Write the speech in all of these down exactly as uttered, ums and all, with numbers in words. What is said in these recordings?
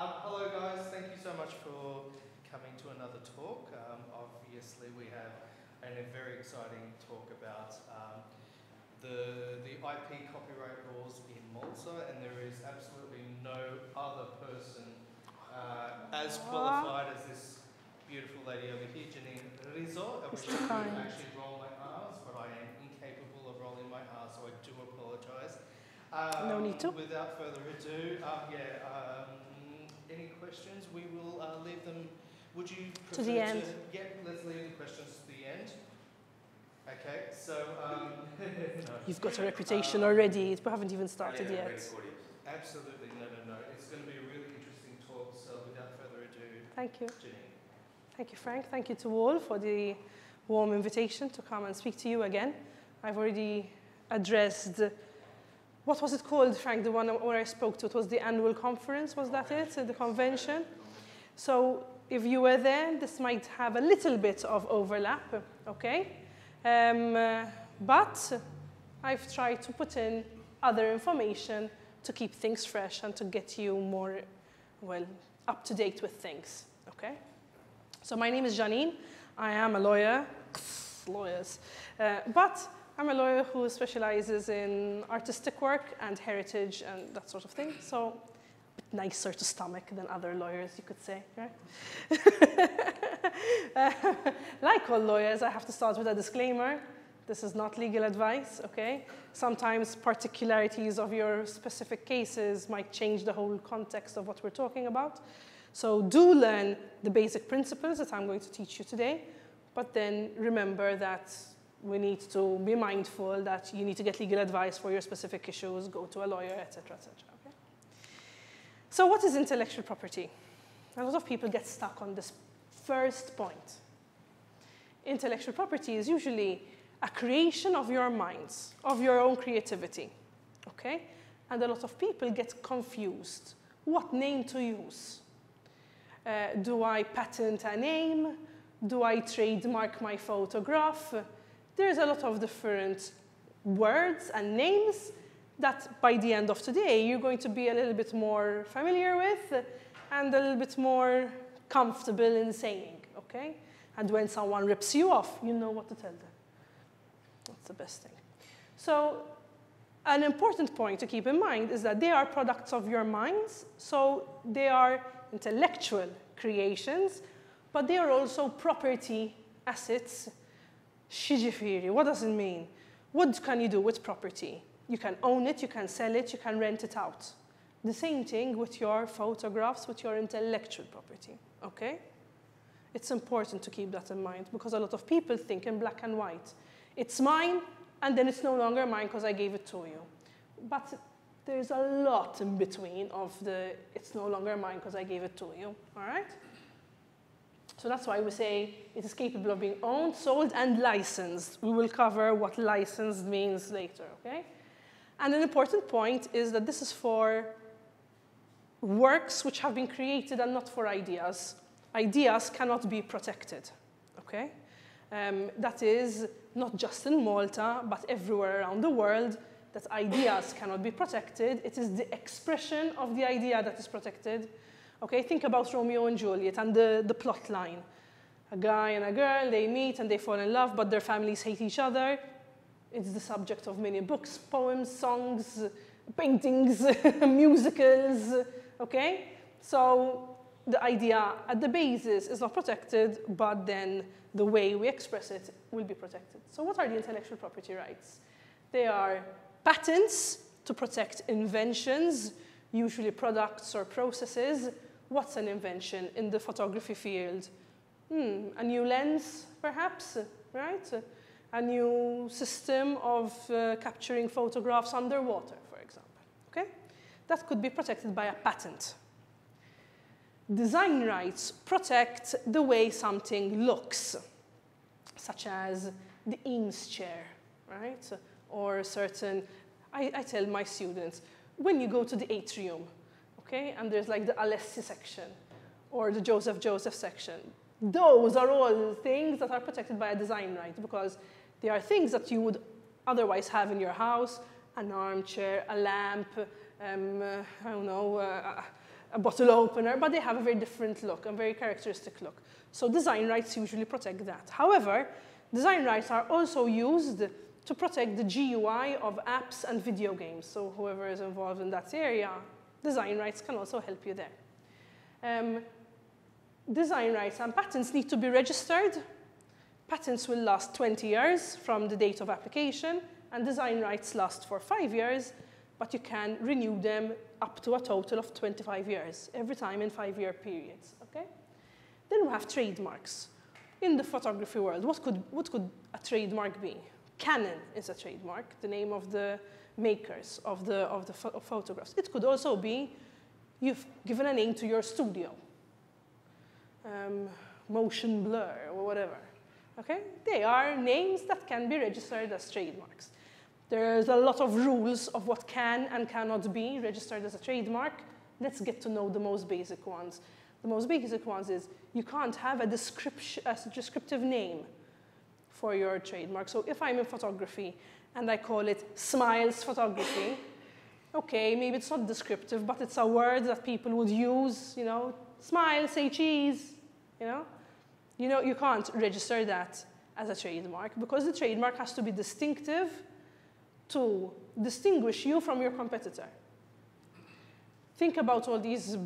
Um, hello guys, thank you so much for coming to another talk. Um, obviously we have a very exciting talk about um, the, the I P copyright laws in Malta, and there is absolutely no other person uh, as qualified as this beautiful lady over here, Jeanine Rizzo. I wish I could actually roll my R's, but I am incapable of rolling my R's, so I do apologise. Um, no need to. Without further ado, um, yeah, um, any questions? We will uh, leave them. Would you prefer to the end? To, yeah, let's leave the questions to the end. Okay, so. Um, no. You've got a reputation um, already. We haven't even started yeah, yet. Absolutely, no, no, no. It's going to be a really interesting talk, so without further ado. Thank you. Jeanine. Thank you, Frank. Thank you to all for the warm invitation to come and speak to you again. I've already addressed. What was it called, Frank, the one where I spoke to? It was the annual conference, was that it? The convention? So if you were there, this might have a little bit of overlap, okay? Um, uh, but I've tried to put in other information to keep things fresh and to get you more, well, up to date with things, okay? So my name is Jeanine. I am a lawyer, lawyers, uh, but I'm a lawyer who specializes in artistic work and heritage and that sort of thing, so a bit nicer to stomach than other lawyers, you could say, right? uh, like all lawyers, I have to start with a disclaimer. This is not legal advice, okay? Sometimes particularities of your specific cases might change the whole context of what we're talking about. So do learn the basic principles that I'm going to teach you today, but then remember that we need to be mindful that you need to get legal advice for your specific issues, go to a lawyer, et cetera, et cetera, okay? So what is intellectual property? A lot of people get stuck on this first point. Intellectual property is usually a creation of your minds, of your own creativity, okay? And a lot of people get confused. What name to use? Uh, do I patent a name? Do I trademark my photograph? There's a lot of different words and names that by the end of today you're going to be a little bit more familiar with and a little bit more comfortable in saying, okay? And when someone rips you off, you know what to tell them. That's the best thing. So an important point to keep in mind is that they are products of your minds, so they are intellectual creations, but they are also property assets. Shiġifieri, what does it mean? What can you do with property? You can own it, you can sell it, you can rent it out. The same thing with your photographs, with your intellectual property, okay? It's important to keep that in mind because a lot of people think in black and white. It's mine, and then it's no longer mine because I gave it to you. But there's a lot in between of the, it's no longer mine because I gave it to you, all right? So that's why we say it is capable of being owned, sold, and licensed. We will cover what licensed means later, okay? And an important point is that this is for works which have been created and not for ideas. Ideas cannot be protected, okay? Um, that is not just in Malta, but everywhere around the world that ideas cannot be protected. It is the expression of the idea that is protected. Okay, think about Romeo and Juliet and the, the plot line. A guy and a girl, they meet and they fall in love, but their families hate each other. It's the subject of many books, poems, songs, paintings, musicals, okay? So the idea at the basis is not protected, but then the way we express it will be protected. So what are the intellectual property rights? They are patents to protect inventions, usually products or processes. What's an invention in the photography field? Hmm, a new lens, perhaps, right? A new system of uh, capturing photographs underwater, for example, okay? That could be protected by a patent. Design rights protect the way something looks, such as the Eames chair, right? Or certain, I, I tell my students, when you go to the atrium, okay, and there's like the Alessi section or the Joseph Joseph section. Those are all things that are protected by a design right because they are things that you would otherwise have in your house, an armchair, a lamp, um, I don't know, uh, a bottle opener, but they have a very different look, a very characteristic look. So design rights usually protect that. However, design rights are also used to protect the G U I of apps and video games. So whoever is involved in that area, design rights can also help you there. Um, design rights and patents need to be registered. Patents will last twenty years from the date of application, and design rights last for five years, but you can renew them up to a total of twenty-five years, every time in five-year periods, okay? Then we have trademarks. In the photography world, what could, what could a trademark be? Canon is a trademark, the name of the makers of the, of the ph- photographs. It could also be you've given a name to your studio, um, motion blur or whatever, okay? They are names that can be registered as trademarks. There's a lot of rules of what can and cannot be registered as a trademark. Let's get to know the most basic ones. The most basic ones is you can't have a, description, a descriptive name for your trademark. So if I'm in photography and I call it smiles photography, okay, maybe it's not descriptive, but it's a word that people would use, you know, smile, say cheese, you know? You know, you can't register that as a trademark because the trademark has to be distinctive to distinguish you from your competitor. Think about all these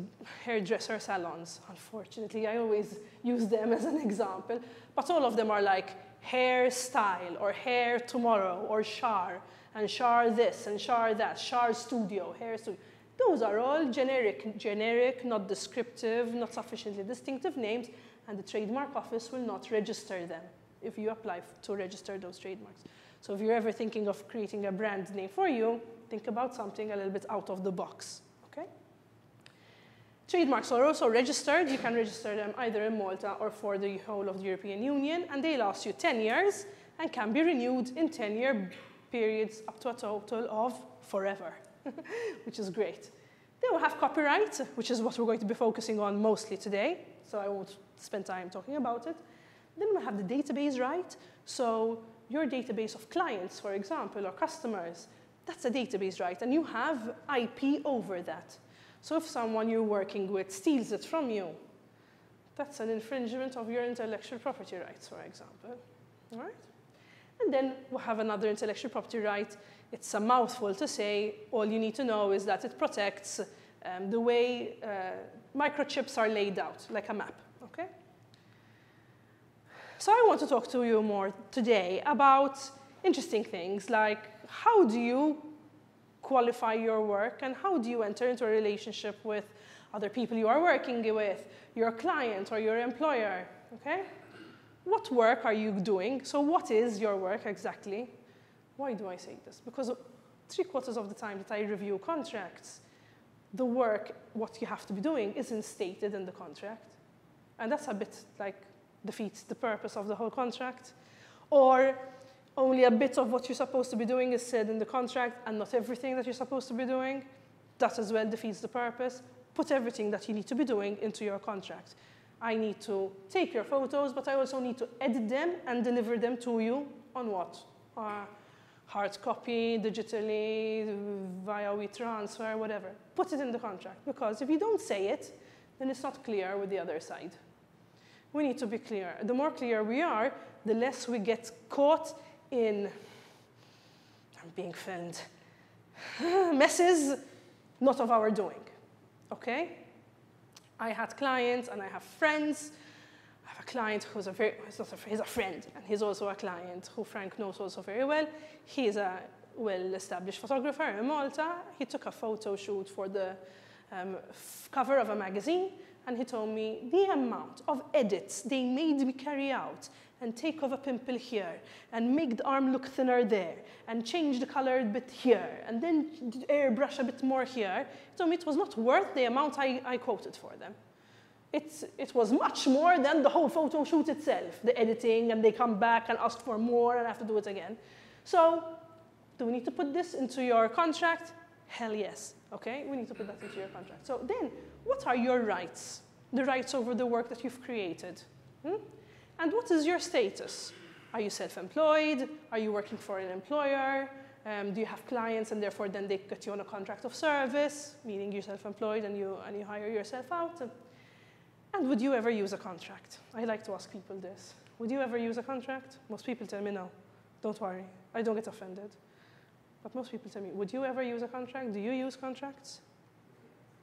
hairdresser salons. Unfortunately, I always use them as an example, but all of them are like hairstyle or hair tomorrow or Char and Char this and Char that, Char studio, hair studio. Those are all generic, generic, not descriptive, not sufficiently distinctive names, and the trademark office will not register them if you apply to register those trademarks. So if you're ever thinking of creating a brand name for you, think about something a little bit out of the box. Trademarks are also registered. You can register them either in Malta or for the whole of the European Union, and they last you ten years and can be renewed in ten-year periods up to a total of forever, which is great. Then we have copyright, which is what we're going to be focusing on mostly today, so I won't spend time talking about it. Then we have the database right. So your database of clients, for example, or customers, that's a database right, and you have I P over that. So if someone you're working with steals it from you, that's an infringement of your intellectual property rights, for example. All right? And then we have another intellectual property right. It's a mouthful to say. All you need to know is that it protects um, the way uh, microchips are laid out, like a map. Okay? So I want to talk to you more today about interesting things like how do you qualify your work, and how do you enter into a relationship with other people you are working with, your client or your employer, okay? What work are you doing? So what is your work exactly? Why do I say this? Because three quarters of the time that I review contracts, the work, what you have to be doing, isn't stated in the contract. And that's a bit like defeats the purpose of the whole contract. Or only a bit of what you're supposed to be doing is said in the contract, and not everything that you're supposed to be doing. That as well defeats the purpose. Put everything that you need to be doing into your contract. I need to take your photos, but I also need to edit them and deliver them to you on what? Uh, hard copy, digitally, via WeTransfer, whatever. Put it in the contract, because if you don't say it, then it's not clear with the other side. We need to be clear. The more clear we are, the less we get caught in, I'm being filmed, messes not of our doing, okay? I had clients and I have friends. I have a client who's a very, he's, not a, he's a friend, and he's also a client who Frank knows also very well. He's a well-established photographer in Malta. He took a photo shoot for the um, cover of a magazine, and he told me the amount of edits they made me carry out, and take off a pimple here, and make the arm look thinner there, and change the color a bit here, and then airbrush a bit more here. So it was not worth the amount I, I quoted for them. It's, it was much more than the whole photo shoot itself, the editing, and they come back and ask for more, and I have to do it again. So do we need to put this into your contract? Hell yes, okay? We need to put that into your contract. So then, what are your rights? The rights over the work that you've created. Hmm? And what is your status? Are you self-employed? Are you working for an employer? Um, do you have clients, and therefore then they get you on a contract of service, meaning you're self-employed and you, and you hire yourself out? And, and would you ever use a contract? I like to ask people this. Would you ever use a contract? Most people tell me no. Don't worry, I don't get offended. But most people tell me, would you ever use a contract? Do you use contracts?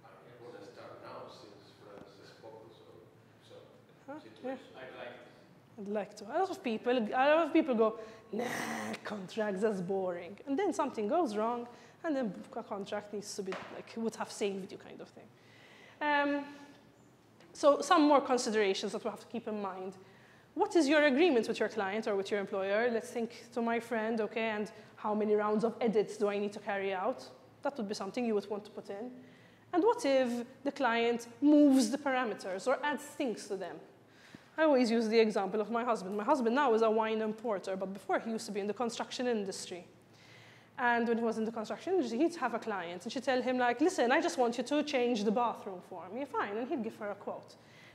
Everyone has done now since France has spoken, so I'd like to. I'd like to. A lot of people, a lot of people go, nah, contracts, that's boring. And then something goes wrong, and then a contract needs to be, like, would have saved you kind of thing. Um, so some more considerations that we have to keep in mind. What is your agreement with your client or with your employer? Let's think to my friend, okay, and how many rounds of edits do I need to carry out? That would be something you would want to put in. And what if the client moves the parameters or adds things to them? I always use the example of my husband. My husband now is a wine importer, but before he used to be in the construction industry. And when he was in the construction industry, he'd have a client, and she'd tell him, like, listen, I just want you to change the bathroom for me. Fine, and he'd give her a quote.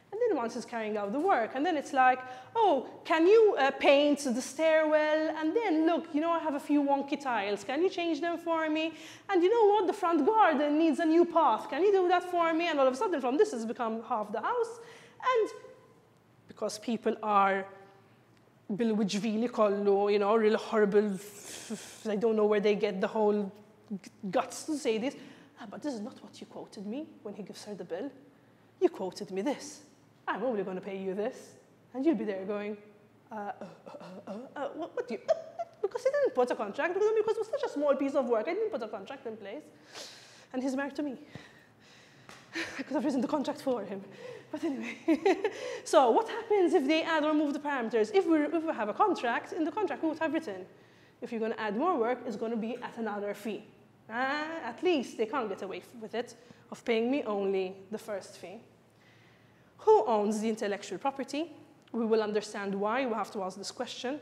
And then once he's carrying out the work, and then it's like, oh, can you uh, paint the stairwell? And then, look, you know, I have a few wonky tiles. Can you change them for me? And you know what? The front garden needs a new path. Can you do that for me? And all of a sudden, from this, it's become half the house. And because people are, you know, real horrible, I don't know where they get the whole guts to say this. Ah, but this is not what you quoted me when he gives her the bill. You quoted me this. I'm only going to pay you this. And you'll be there going, uh, uh, uh, uh, uh, what, what do you, uh, uh, because he didn't put a contract, because it was such a small piece of work, I didn't put a contract in place. And he's married to me. I could have written the contract for him. But anyway, so what happens if they add or move the parameters? If we, if we have a contract, in the contract we would have written, if you're going to add more work, it's going to be at another fee. Uh, at least they can't get away with it, of paying me only the first fee. Who owns the intellectual property? We will understand why we have to ask this question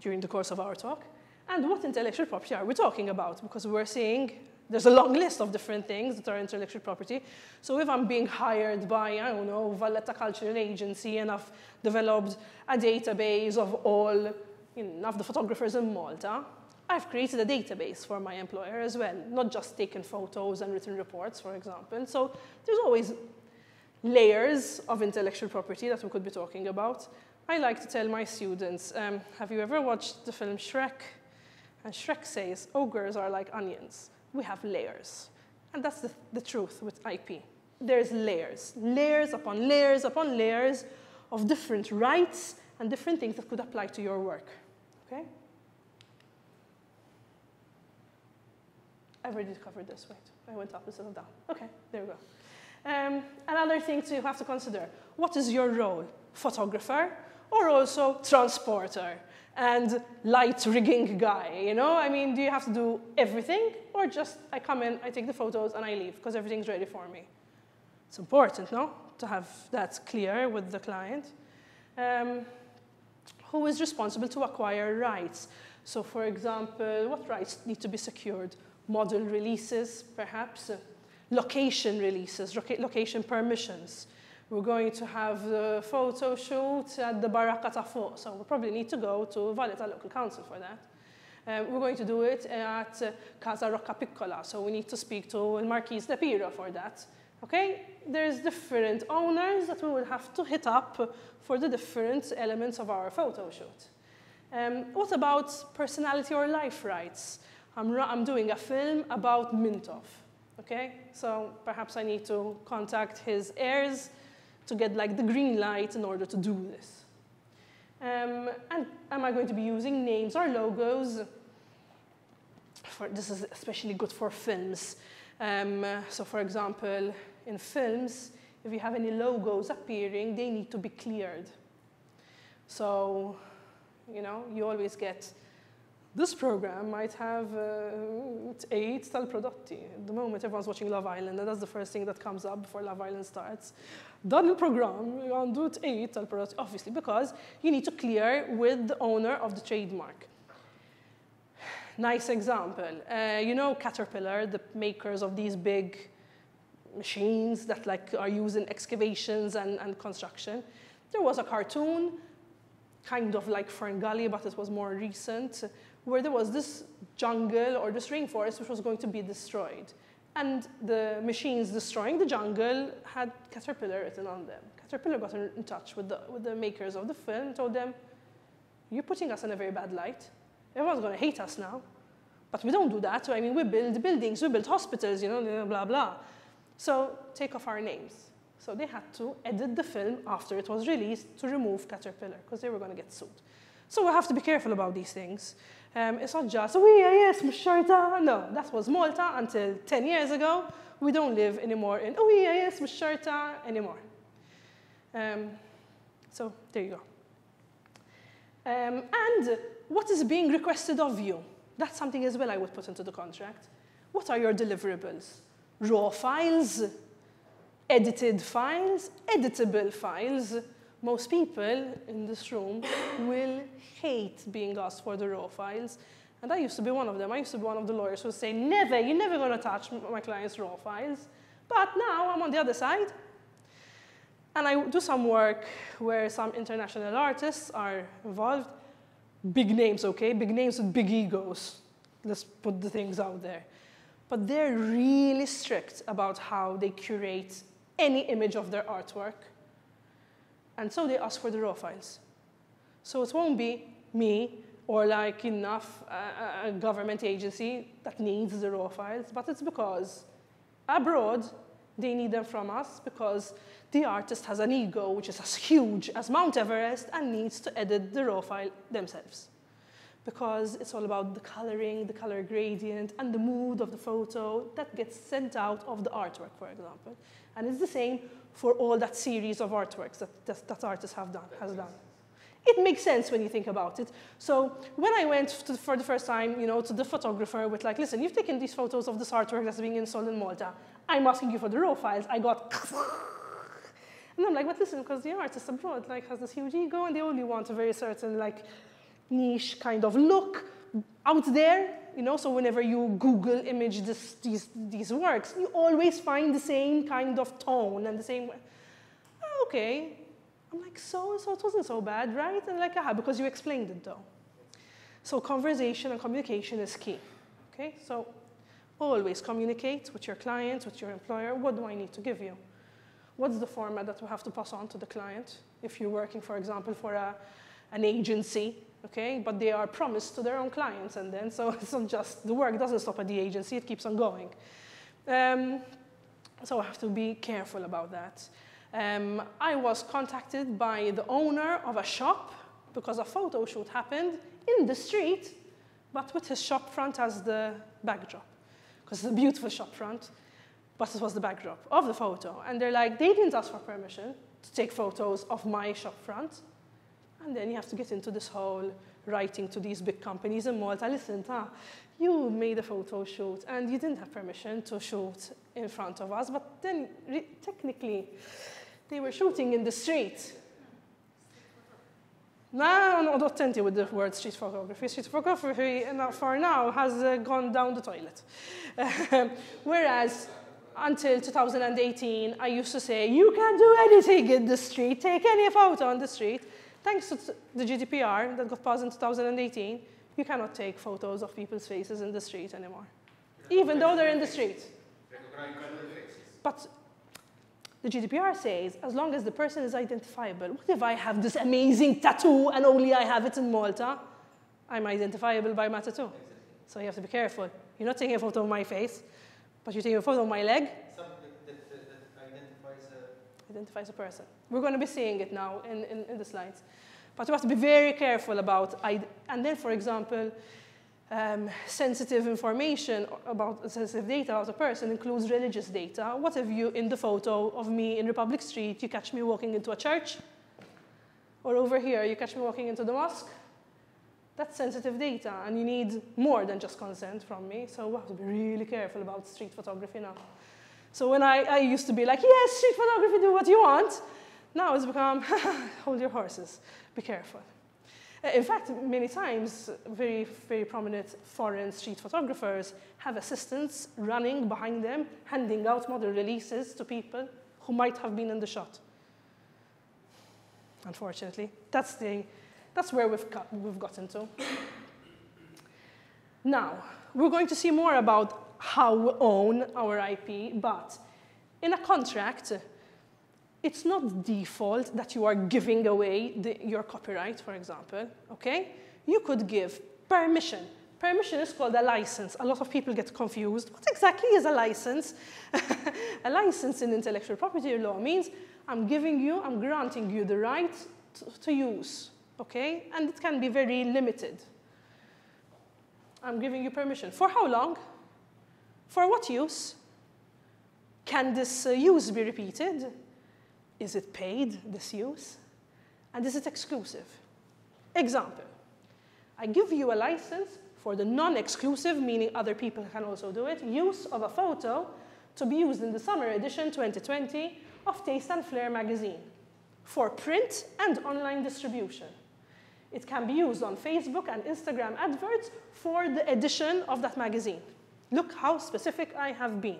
during the course of our talk. And what intellectual property are we talking about? Because we're seeing there's a long list of different things that are intellectual property. So if I'm being hired by, I don't know, Valletta Cultural Agency, and I've developed a database of all, you know, of the photographers in Malta, I've created a database for my employer as well, not just taken photos and written reports, for example. So there's always layers of intellectual property that we could be talking about. I like to tell my students, um, have you ever watched the film Shrek? And Shrek says, ogres are like onions. We have layers. And that's the, the truth with I P. There's layers, layers upon layers upon layers of different rights and different things that could apply to your work, okay? I've already covered this, wait. I went up instead of down. Okay, there we go. Um, another thing to have to consider, what is your role? Photographer or also transporter and light rigging guy, you know? I mean, do you have to do everything or just I come in, I take the photos and I leave because everything's ready for me? It's important, no? To have that clear with the client. Um, who is responsible to acquire rights? So for example, what rights need to be secured? Model releases, perhaps. Location releases, location permissions. We're going to have the photo shoot at the Barakat Fort, so we'll probably need to go to Valletta Local Council for that. Um, we're going to do it at uh, Casa Rocca Piccola, so we need to speak to Marquise de Piro for that. Okay, there's different owners that we will have to hit up for the different elements of our photo shoot. Um, what about personality or life rights? I'm, I'm doing a film about Mintoff, okay? So perhaps I need to contact his heirs to get like the green light in order to do this. Um, and am I going to be using names or logos? For, this is especially good for films. Um, so for example, in films, if you have any logos appearing, they need to be cleared. So, you know, you always get this program might have uh, eight tal prodotti. At the moment, everyone's watching Love Island, and that's the first thing that comes up before Love Island starts. Done the program, you undo it eight tal prodotti, obviously, because you need to clear with the owner of the trademark. Nice example. Uh, you know Caterpillar, the makers of these big machines that like, are used in excavations and, and construction. There was a cartoon, kind of like Ferngully, but it was more recent, where there was this jungle or this rainforest which was going to be destroyed. And the machines destroying the jungle had Caterpillar written on them. Caterpillar got in touch with the, with the makers of the film and told them, you're putting us in a very bad light. Everyone's going to hate us now. But we don't do that. I mean, we build buildings, we build hospitals, you know, blah, blah. So take off our names. So they had to edit the film after it was released to remove Caterpillar because they were going to get sued. So we have to be careful about these things. Um, it's not just, oh, yeah, yes, Misharta. No, that was Malta until ten years ago. We don't live anymore in, oh, yeah, yes, Misharta anymore. Um, so there you go. Um, and what is being requested of you? That's something as well I would put into the contract. What are your deliverables? Raw files, edited files, editable files. Most people in this room will hate being asked for the raw files. And I used to be one of them. I used to be one of the lawyers who would say, never, you're never going to touch my client's raw files. But now I'm on the other side. And I do some work where some international artists are involved. Big names, okay? Big names with big egos. Let's put the things out there. But they're really strict about how they curate any image of their artwork. And so they ask for the raw files. So it won't be me or like enough uh, a government agency that needs the raw files, but it's because abroad they need them from us because the artist has an ego which is as huge as Mount Everest and needs to edit the raw file themselves. Because it's all about the coloring, the color gradient, and the mood of the photo that gets sent out of the artwork, for example. And it's the same for all that series of artworks that, that, that artists have done, has done. It makes sense when you think about it. So when I went to, for the first time you know, to the photographer with like, listen, you've taken these photos of this artwork that's being installed in Malta. I'm asking you for the raw files. I got... And I'm like, but listen, because the artist abroad like, has this huge ego and they only want a very certain like, niche kind of look out there. You know, so whenever you Google image this, these, these works, you always find the same kind of tone and the same way. Oh, okay. I'm like, so, so it wasn't so bad, right? And like, aha, because you explained it though. So conversation and communication is key, okay? So always communicate with your client, with your employer. What do I need to give you? What's the format that we have to pass on to the client? If you're working, for example, for a, an agency, okay, but they are promised to their own clients, and then so it's not just the work doesn't stop at the agency; it keeps on going. Um, so I have to be careful about that. Um, I was contacted by the owner of a shop because a photo shoot happened in the street, but with his shop front as the backdrop, because it's a beautiful shop front, but it was the backdrop of the photo. And they're like, they didn't ask for permission to take photos of my shop front. And then you have to get into this whole writing to these big companies in Malta. Listen, ah, you made a photo shoot, and you didn't have permission to shoot in front of us. But then, re technically, they were shooting in the street. Now, I'm not attentive with the word street photography. Street photography, for now, has uh, gone down the toilet. Whereas, until two thousand eighteen, I used to say, you can do anything in the street. Take any photo on the street. Thanks to the G D P R that got passed in two thousand eighteen, you cannot take photos of people's faces in the street anymore, even though they're in the street. But the G D P R says, as long as the person is identifiable, what if I have this amazing tattoo and only I have it in Malta? I'm identifiable by my tattoo. So you have to be careful. You're not taking a photo of my face, but you're taking a photo of my leg. Identifies a person. We're going to be seeing it now in, in, in the slides. But you have to be very careful about, and then, for example, um, sensitive information about sensitive data about a person includes religious data. What if you, in the photo of me in Republic Street, you catch me walking into a church? Or over here, you catch me walking into the mosque? That's sensitive data, and you need more than just consent from me. So we have to be really careful about street photography now. So when I, I used to be like, yes, street photography, do what you want. Now it's become, hold your horses, be careful. In fact, many times, very, very prominent foreign street photographers have assistants running behind them, handing out model releases to people who might have been in the shot. Unfortunately, that's, the, that's where we've, got, we've gotten to. Now, we're going to see more about how we own our I P, but in a contract, it's not default that you are giving away the, your copyright, for example, okay? You could give permission. Permission is called a license. A lot of people get confused. What exactly is a license? A license in intellectual property law means I'm giving you, I'm granting you the right to, to use, okay? And it can be very limited. I'm giving you permission. For how long? For what use? Can this uh, use be repeated? Is it paid, this use? And is it exclusive? Example, I give you a license for the non-exclusive, meaning other people can also do it, use of a photo to be used in the summer edition twenty twenty of Taste and Flair magazine for print and online distribution. It can be used on Facebook and Instagram adverts for the edition of that magazine. Look how specific I have been.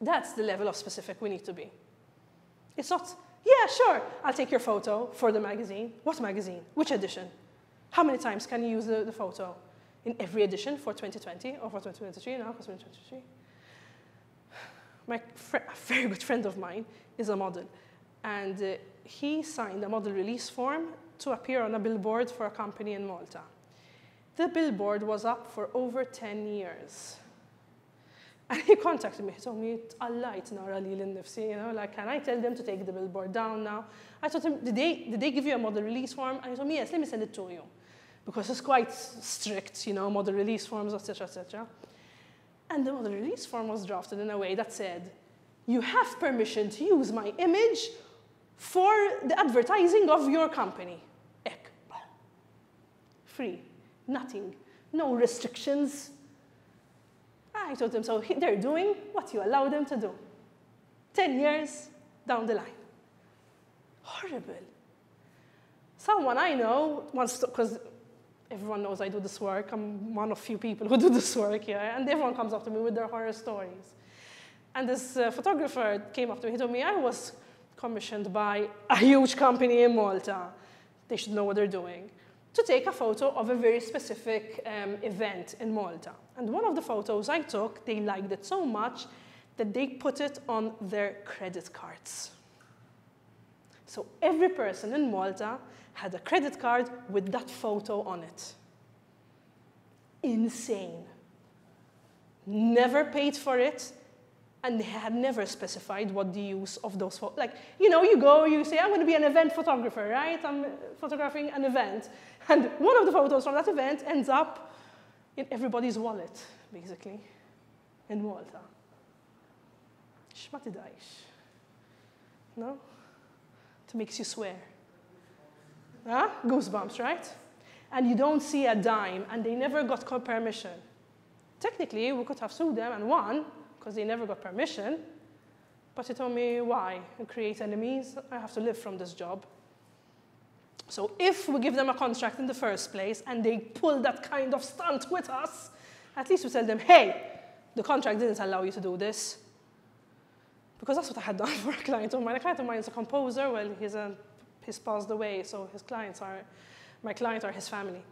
That's the level of specific we need to be. It's not, yeah, sure, I'll take your photo for the magazine. What magazine? Which edition? How many times can you use the, the photo? In every edition for twenty twenty or for twenty twenty-three now, for twenty twenty-three. My a very good friend of mine is a model, and uh, he signed a model release form to appear on a billboard for a company in Malta. The billboard was up for over ten years. And he contacted me. He told me, you know, like, can I tell them to take the billboard down now? I told him, did they, did they give you a model release form? And he told me, yes, let me send it to you. Because it's quite strict, you know, model release forms, et cetera, et cetera. And the model release form was drafted in a way that said, you have permission to use my image for the advertising of your company. Ek. Free. Nothing. No restrictions. I told them, so they're doing what you allow them to do. Ten years down the line. Horrible. Someone I know wants to, because everyone knows I do this work. I'm one of few people who do this work here. And everyone comes up to me with their horror stories. And this uh, photographer came up to me. He told me, I was commissioned by a huge company in Malta. They should know what they're doing. To take a photo of a very specific um, event in Malta. And one of the photos I took, they liked it so much that they put it on their credit cards. So every person in Malta had a credit card with that photo on it. Insane. Never paid for it, and they had never specified what the use of those photos. Like, you know, you go, you say, I'm going to be an event photographer, right? I'm photographing an event. And one of the photos from that event ends up in everybody's wallet, basically, in Malta. Shmatidaish. No? It makes you swear. Huh? Goosebumps, right? And you don't see a dime, and they never got permission. Technically, we could have sued them and won, because they never got permission. But he told me, why? I create enemies? I have to live from this job. So if we give them a contract in the first place, and they pull that kind of stunt with us, at least we tell them, hey, the contract didn't allow you to do this. Because that's what I had done for a client of mine. A client of mine is a composer. Well, he's, a, he's passed away, so his clients are, my clients are his family.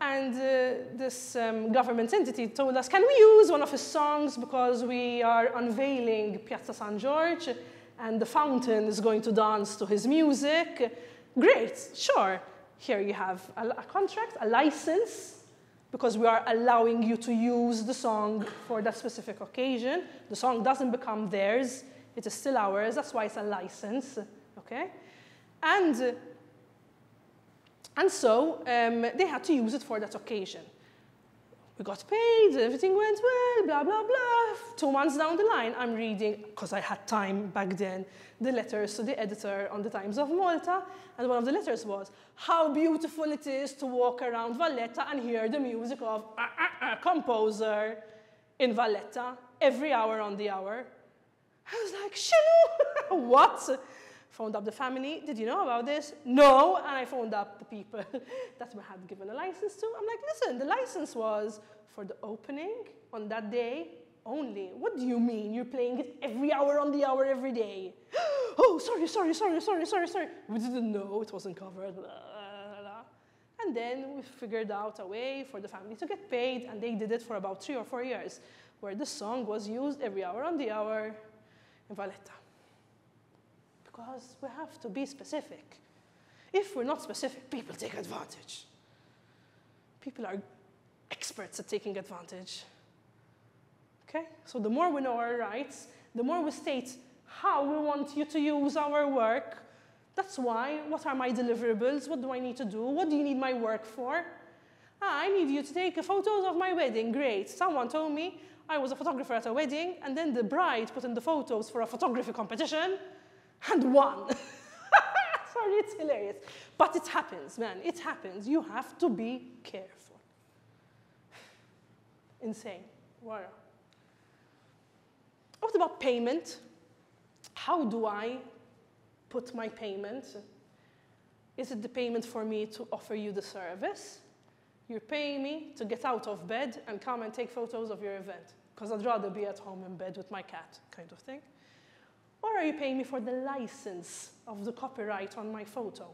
And uh, this um, government entity told us, can we use one of his songs because we are unveiling Piazza San George and the fountain is going to dance to his music? Great, sure. Here you have a, a contract, a license, because we are allowing you to use the song for that specific occasion. The song doesn't become theirs. It is still ours. That's why it's a license, okay? And uh, And so um, they had to use it for that occasion. We got paid, everything went well, blah, blah, blah. Two months down the line, I'm reading, because I had time back then, the letters to the editor on the Times of Malta. And one of the letters was, how beautiful it is to walk around Valletta and hear the music of a, a, a composer in Valletta every hour on the hour. I was like, shoo, what? Phoned up the family, did you know about this? No, and I phoned up the people that we had given a license to. I'm like, listen, the license was for the opening on that day only. What do you mean? You're playing it every hour on the hour every day. Oh, sorry, sorry, sorry, sorry, sorry, sorry. We didn't know it wasn't covered. And then we figured out a way for the family to get paid, and they did it for about three or four years, where the song was used every hour on the hour in Valletta. Because we have to be specific. If we're not specific, people take advantage. People are experts at taking advantage. Okay? So the more we know our rights, the more we state how we want you to use our work. That's why, what are my deliverables? What do I need to do? What do you need my work for? Ah, I need you to take photos of my wedding. Great. Someone told me I was a photographer at a wedding, and then the bride put in the photos for a photography competition and won. Sorry, it's hilarious. But it happens, man. It happens. You have to be careful. Insane. Wow. What about payment? How do I put my payment? Is it the payment for me to offer you the service? You're paying me to get out of bed and come and take photos of your event, because I'd rather be at home in bed with my cat, kind of thing. Or are you paying me for the license of the copyright on my photo?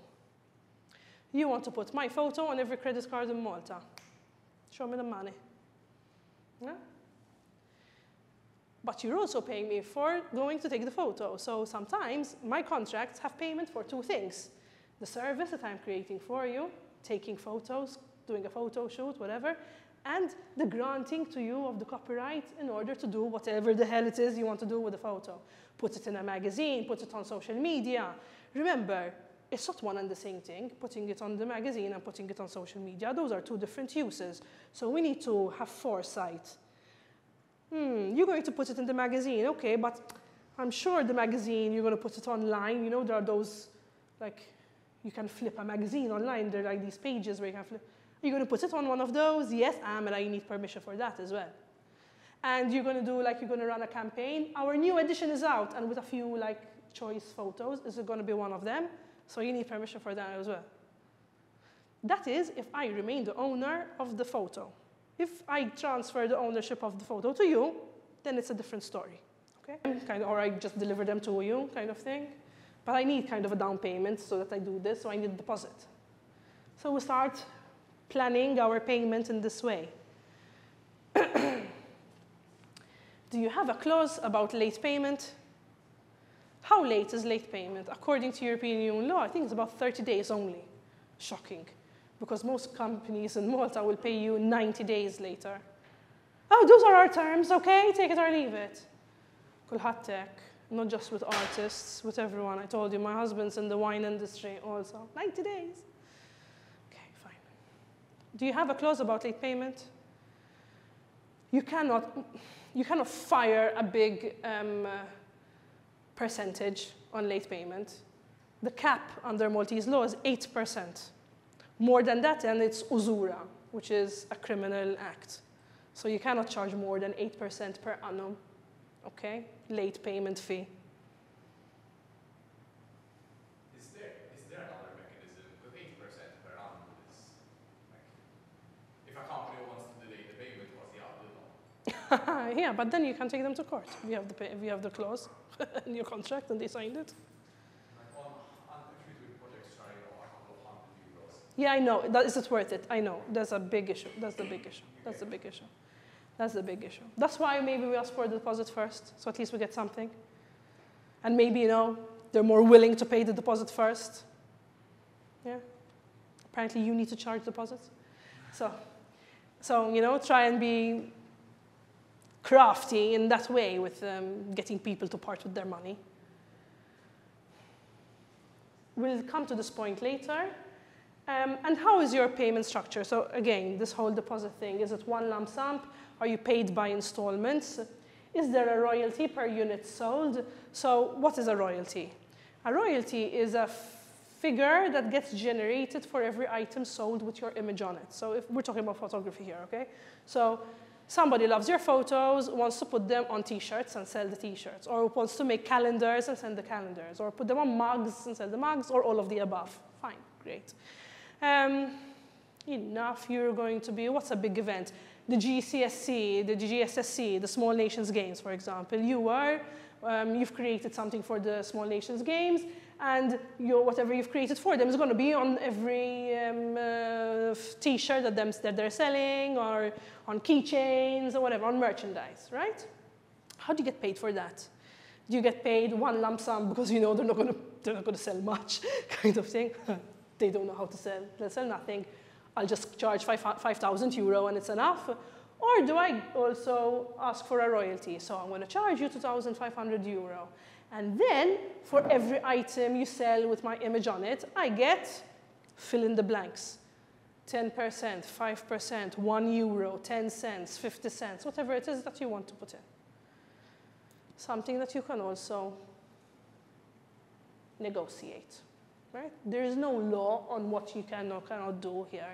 You want to put my photo on every credit card in Malta. Show me the money. Yeah? But you're also paying me for going to take the photo. So sometimes my contracts have payment for two things. The service that I'm creating for you, taking photos, doing a photo shoot, whatever, and the granting to you of the copyright in order to do whatever the hell it is you want to do with the photo. Put it in a magazine, put it on social media. Remember, it's not one and the same thing, putting it on the magazine and putting it on social media. Those are two different uses. So we need to have foresight. Hmm, you're going to put it in the magazine, okay, but I'm sure the magazine, you're going to put it online. You know, there are those, like, you can flip a magazine online. There are like these pages where you can flip. You're going to put it on one of those? Yes, Amela, you need permission for that as well. And you're going to do, like, you're going to run a campaign. Our new edition is out, and with a few, like, choice photos, is it going to be one of them? So you need permission for that as well. That is if I remain the owner of the photo. If I transfer the ownership of the photo to you, then it's a different story, okay? Kind of, or I just deliver them to you, kind of thing. But I need kind of a down payment so that I do this, so I need a deposit. So we start planning our payment in this way. Do you have a clause about late payment? How late is late payment? According to European Union law, I think it's about thirty days only. Shocking. Because most companies in Malta will pay you ninety days later. Oh, those are our terms, okay? Take it or leave it. Kulhatek, not just with artists, with everyone. I told you, my husband's in the wine industry also. ninety days. Okay, fine. Do you have a clause about late payment? You cannot, you cannot fire a big um, percentage on late payment. The cap under Maltese law is eight percent. More than that, and it's usura, which is a criminal act. So you cannot charge more than eight percent per annum, okay? Late payment fee. Is there, is there another mechanism? Because eight percent per annum is, like, if a company wants to delay the payment, what's the other law? Yeah, but then you can take them to court. We have the, pay, we have the clause in your contract, and they signed it. Yeah, I know. That is it worth it? I know. That's a big issue. That's the big issue. That's the big issue. That's the big issue. That's why maybe we ask for the deposit first, so at least we get something. And maybe, you know, they're more willing to pay the deposit first. Yeah. Apparently, you need to charge deposits. So, so you know, try and be crafty in that way with um, getting people to part with their money. We'll come to this point later. Um, and how is your payment structure? So again, this whole deposit thing, is it one lump sum? Are you paid by installments? Is there a royalty per unit sold? So what is a royalty? A royalty is a figure that gets generated for every item sold with your image on it. So if we're talking about photography here, okay? So somebody loves your photos, wants to put them on t-shirts and sell the t-shirts, or wants to make calendars and sell the calendars, or put them on mugs and sell the mugs, or all of the above. Fine, great. Um, enough, you're going to be, what's a big event? The G C S C, the G S S C, the Small Nations Games, for example. You were, um, you've created something for the Small Nations Games, and your, whatever you've created for them is going to be on every um, uh, t-shirt that, them, that they're selling, or on keychains, or whatever, on merchandise, right? How do you get paid for that? Do you get paid one lump sum because you know they're not going to, they're not going to sell much, kind of thing? They don't know how to sell. They'll sell nothing. I'll just charge five thousand euro and it's enough. Or do I also ask for a royalty? So I'm going to charge you two thousand five hundred euro. And then for every item you sell with my image on it, I get fill in the blanks. ten percent, five percent, one euro, ten cents, fifty cents, whatever it is that you want to put in. Something that you can also negotiate. Right? There is no law on what you can or cannot do here.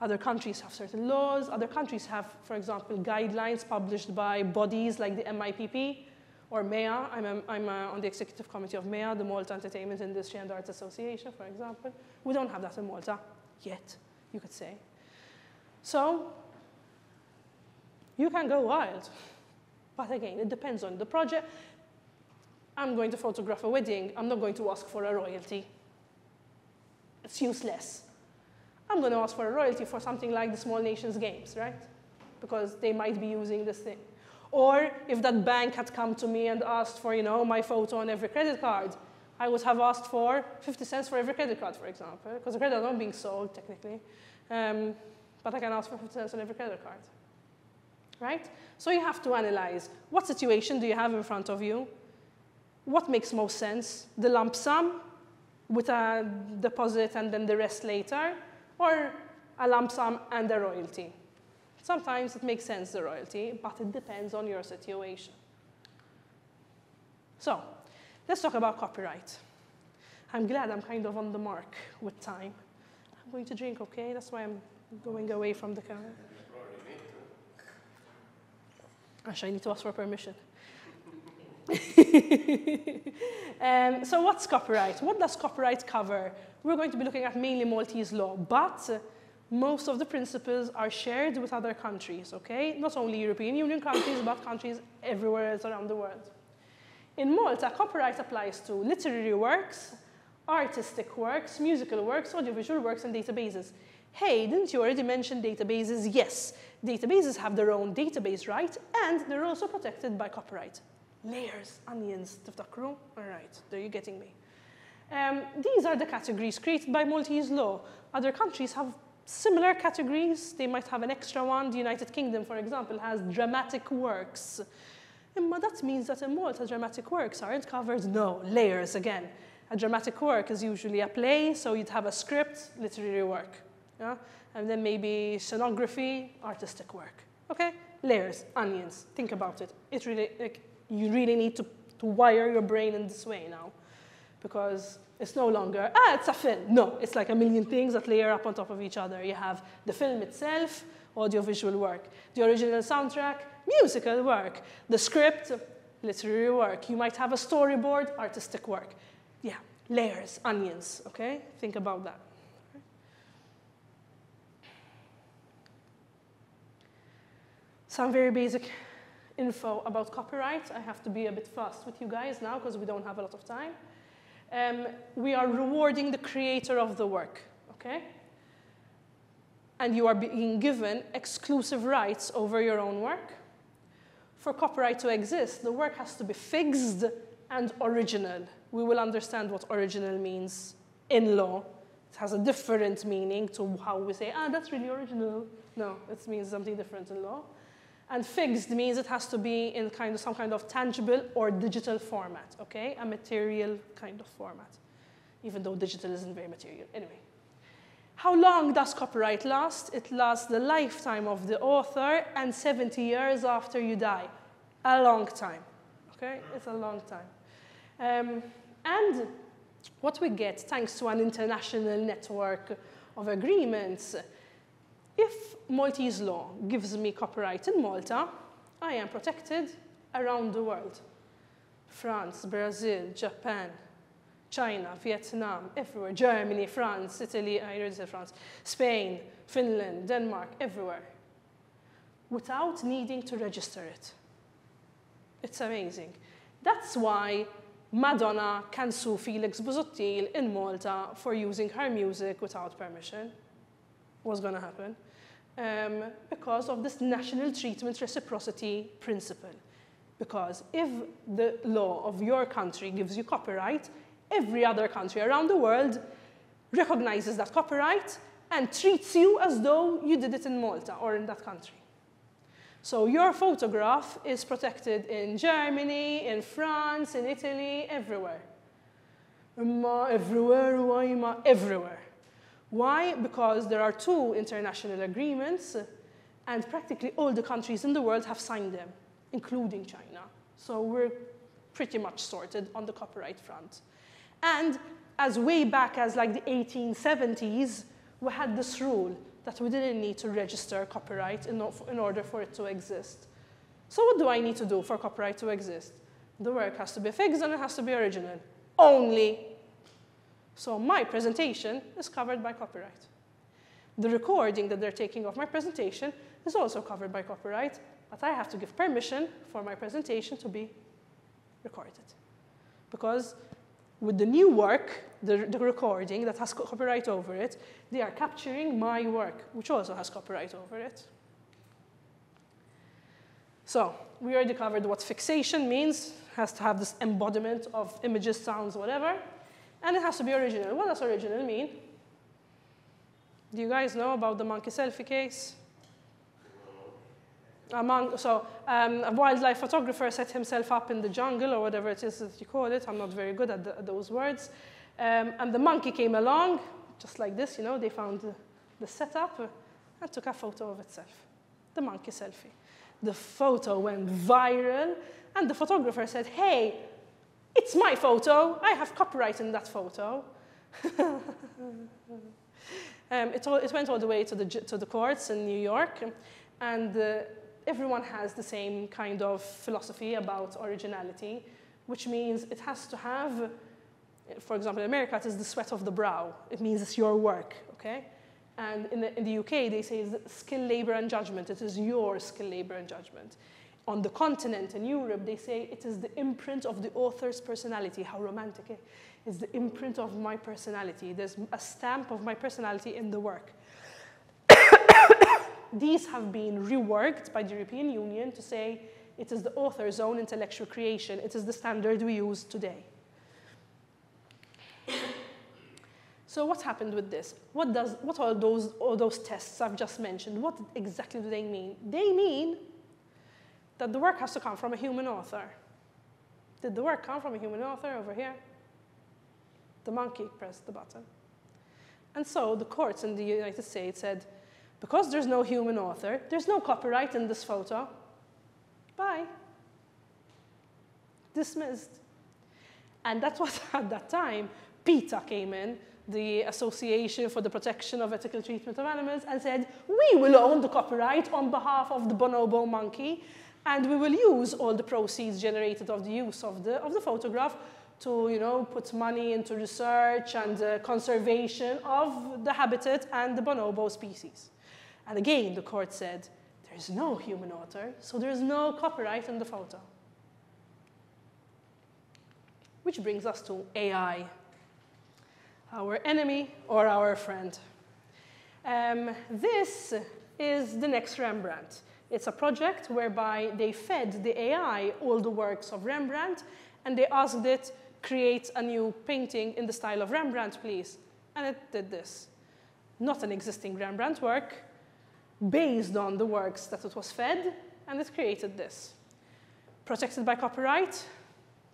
Other countries have certain laws. Other countries have, for example, guidelines published by bodies like the M I P P or M E A. I'm, a, I'm a, on the executive committee of M E A, the Malta Entertainment Industry and Arts Association, for example. We don't have that in Malta yet, you could say. So you can go wild. But again, it depends on the project. I'm going to photograph a wedding. I'm not going to ask for a royalty. It's useless. I'm going to ask for a royalty for something like the Small Nations Games, right? Because they might be using this thing. Or if that bank had come to me and asked for, you know, my photo on every credit card, I would have asked for fifty cents for every credit card, for example, because the credit is not being sold, technically. Um, but I can ask for fifty cents on every credit card, right? So you have to analyze, what situation do you have in front of you? What makes most sense? The lump sum with a deposit and then the rest later, or a lump sum and a royalty? Sometimes it makes sense, the royalty, but it depends on your situation. So let's talk about copyright. I'm glad I'm kind of on the mark with time. I'm going to drink, okay? That's why I'm going away from the camera. Actually, I need to ask for permission. um, so what's copyright? What does copyright cover? We're going to be looking at mainly Maltese law, but most of the principles are shared with other countries, okay? Not only European Union countries, but countries everywhere else around the world. In Malta, copyright applies to literary works, artistic works, musical works, audiovisual works, and databases. Hey, didn't you already mention databases? Yes, databases have their own database right, and they're also protected by copyright. Layers, onions, tiftakru. All right, there you're getting me. Um, these are the categories created by Maltese law. Other countries have similar categories. They might have an extra one. The United Kingdom, for example, has dramatic works. And that means that in Malta, dramatic works aren't covered. No, layers again. A dramatic work is usually a play, so you'd have a script, literary work. Yeah? And then maybe scenography, artistic work. Okay? Layers, onions. Think about it. It really... Like, you really need to, to wire your brain in this way now, because it's no longer, ah, it's a film. No, it's like a million things that layer up on top of each other. You have the film itself, audiovisual work, the original soundtrack, musical work, the script, literary work. You might have a storyboard, artistic work. Yeah, layers, onions, okay? Think about that. Some very basic info about copyright. I have to be a bit fast with you guys now because we don't have a lot of time. Um, we are rewarding the creator of the work, okay? And you are being given exclusive rights over your own work. For copyright to exist, the work has to be fixed and original. We will understand what original means in law. It has a different meaning to how we say, ah, that's really original. No, it means something different in law. And fixed means it has to be in kind of some kind of tangible or digital format, okay? A material kind of format, even though digital isn't very material. Anyway, how long does copyright last? It lasts the lifetime of the author and seventy years after you die. A long time, okay? It's a long time. Um, and what we get, thanks to an international network of agreements, if Maltese law gives me copyright in Malta, I am protected around the world. France, Brazil, Japan, China, Vietnam, everywhere. Germany, France, Italy, I already said France, Spain, Finland, Denmark, everywhere. Without needing to register it. It's amazing. That's why Madonna can sue Felix Busuttil in Malta for using her music without permission. What's going to happen? Um, because of this national treatment reciprocity principle. Because if the law of your country gives you copyright, every other country around the world recognizes that copyright and treats you as though you did it in Malta or in that country. So your photograph is protected in Germany, in France, in Italy, everywhere. Everywhere, everywhere, everywhere. Why? Because there are two international agreements, and practically all the countries in the world have signed them, including China. So we're pretty much sorted on the copyright front. And as way back as like the eighteen seventies, we had this rule that we didn't need to register copyright in, in order for it to exist. So what do I need to do for copyright to exist? The work has to be fixed and it has to be original, only. So my presentation is covered by copyright. The recording that they're taking of my presentation is also covered by copyright, but I have to give permission for my presentation to be recorded. Because with the new work, the, the recording that has copyright over it, they are capturing my work, which also has copyright over it. So we already covered what fixation means. Has to have this embodiment of images, sounds, whatever. And it has to be original. What does original mean? Do you guys know about the monkey selfie case? A mon so um, a wildlife photographer set himself up in the jungle, or whatever it is that you call it. I'm not very good at, the, at those words. Um, and the monkey came along, just like this. You know, they found the, the setup and took a photo of itself, the monkey selfie. The photo went viral, and the photographer said, hey, it's my photo. I have copyright in that photo. um, it, all, it went all the way to the, to the courts in New York. And uh, everyone has the same kind of philosophy about originality, which means it has to have, for example, in America, it is the sweat of the brow. It means it's your work, OK? And in the, in the U K, they say it's skill, labor, and judgment. It is your skill, labor, and judgment. On the continent, in Europe, they say it is the imprint of the author's personality. How romantic. Eh? It's the imprint of my personality. There's a stamp of my personality in the work. These have been reworked by the European Union to say it is the author's own intellectual creation. It is the standard we use today. So what's happened with this? What, does, what are those, all those tests I've just mentioned? What exactly do they mean? They mean that the work has to come from a human author. Did the work come from a human author over here? The monkey pressed the button. And so the courts in the United States said, because there's no human author, there's no copyright in this photo. Bye. Dismissed. And that's what, at that time, PETA came in, the Association for the Protection of Ethical Treatment of Animals, and said, we will own the copyright on behalf of the bonobo monkey, and we will use all the proceeds generated of the use of the, of the photograph to, you know, put money into research and uh, conservation of the habitat and the bonobo species. And again, the court said, there is no human author, so there is no copyright in the photo. Which brings us to A I, our enemy or our friend. Um, this is the next Rembrandt. It's a project whereby they fed the A I all the works of Rembrandt, and they asked it, create a new painting in the style of Rembrandt, please. And it did this. Not an existing Rembrandt work, based on the works that it was fed, and it created this. Protected by copyright?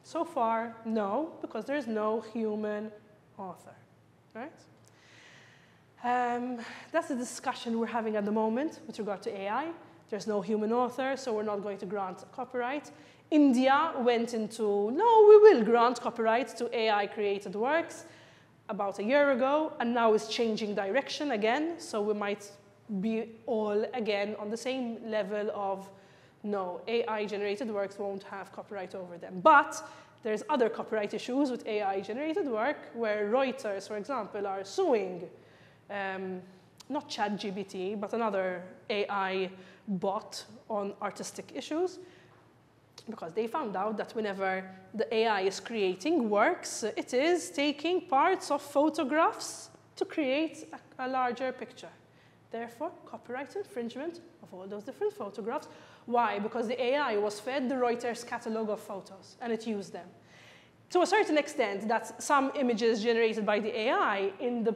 So far, no, because there is no human author. Right? Um, that's the discussion we're having at the moment with regard to A I. There's no human author, so we're not going to grant copyright. India went into, no, we will grant copyright to A I-created works about a year ago, and now it's changing direction again, so we might be all, again, on the same level of, no, A I-generated works won't have copyright over them. But there's other copyright issues with A I-generated work, where Reuters, for example, are suing, um, not ChatGPT, but another A I bot on artistic issues. because they found out that whenever the A I is creating works, it is taking parts of photographs to create a, a larger picture. Therefore, copyright infringement of all those different photographs. Why? Because the A I was fed the Reuters catalog of photos, and it used them. To a certain extent, that some images generated by the A I in the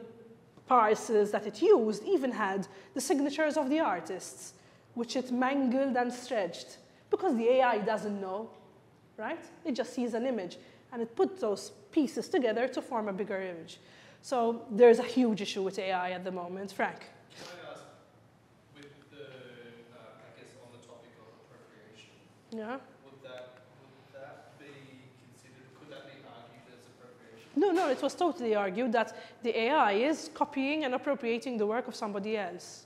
parcels that it used even had the signatures of the artists, which it mangled and stretched, because the A I doesn't know, right? It just sees an image, and it puts those pieces together to form a bigger image. So there's a huge issue with A I at the moment. Frank? Can I ask, with the, uh, I guess, on the topic of appropriation, yeah. would, that, would that be considered, could that be argued as appropriation? No, no, it was totally argued that the A I is copying and appropriating the work of somebody else.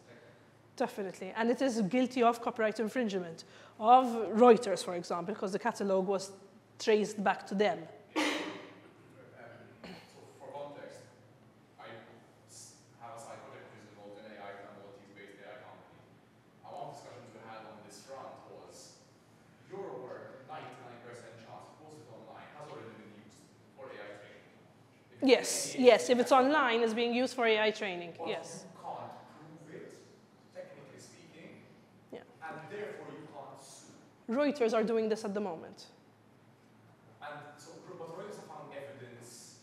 Definitely, and it is guilty of copyright infringement of Reuters, for example, because the catalogue was traced back to them. Um, for context, I have a psychologist who's involved in A I capabilities-based A I company. Our discussion we had on this front was your work, ninety-nine percent chance to post it online, has already been used for A I training. If yes, yes, if it's online, it's being used for A I training, well, yes. Therefore, you can't sue. Reuters are doing this at the moment. And so, but Reuters have found evidence.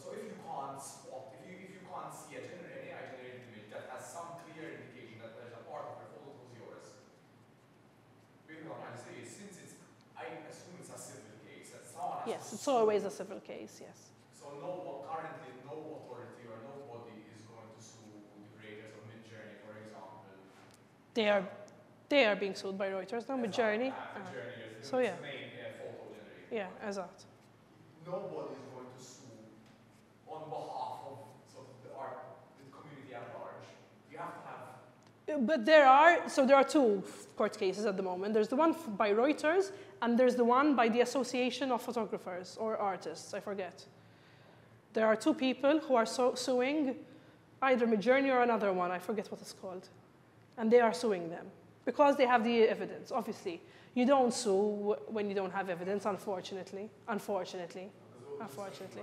So, if you can't spot, if you if you can't see a generated, an A I generated image that has some clear indication that there's a part of it, all of it was yours. Basically, what I'm saying is, since it's, I assume it's a civil case, that someone has. Yes, it's always a civil case. Yes. So, no one currently, no authority or nobody is going to sue the creators of Midjourney, for example. They are. They are being sued by Reuters, no? Midjourney. Uh, so yeah. Yeah, exactly. Nobody is going to sue on behalf of sort of the art, the community at large. You have to have. But there are so there are two court cases at the moment. There's the one by Reuters, and there's the one by the Association of Photographers or Artists. I forget. There are two people who are so suing, either Midjourney or another one. I forget what it's called, and they are suing them. Because they have the evidence, obviously. You don't sue when you don't have evidence, unfortunately. Unfortunately. Unfortunately.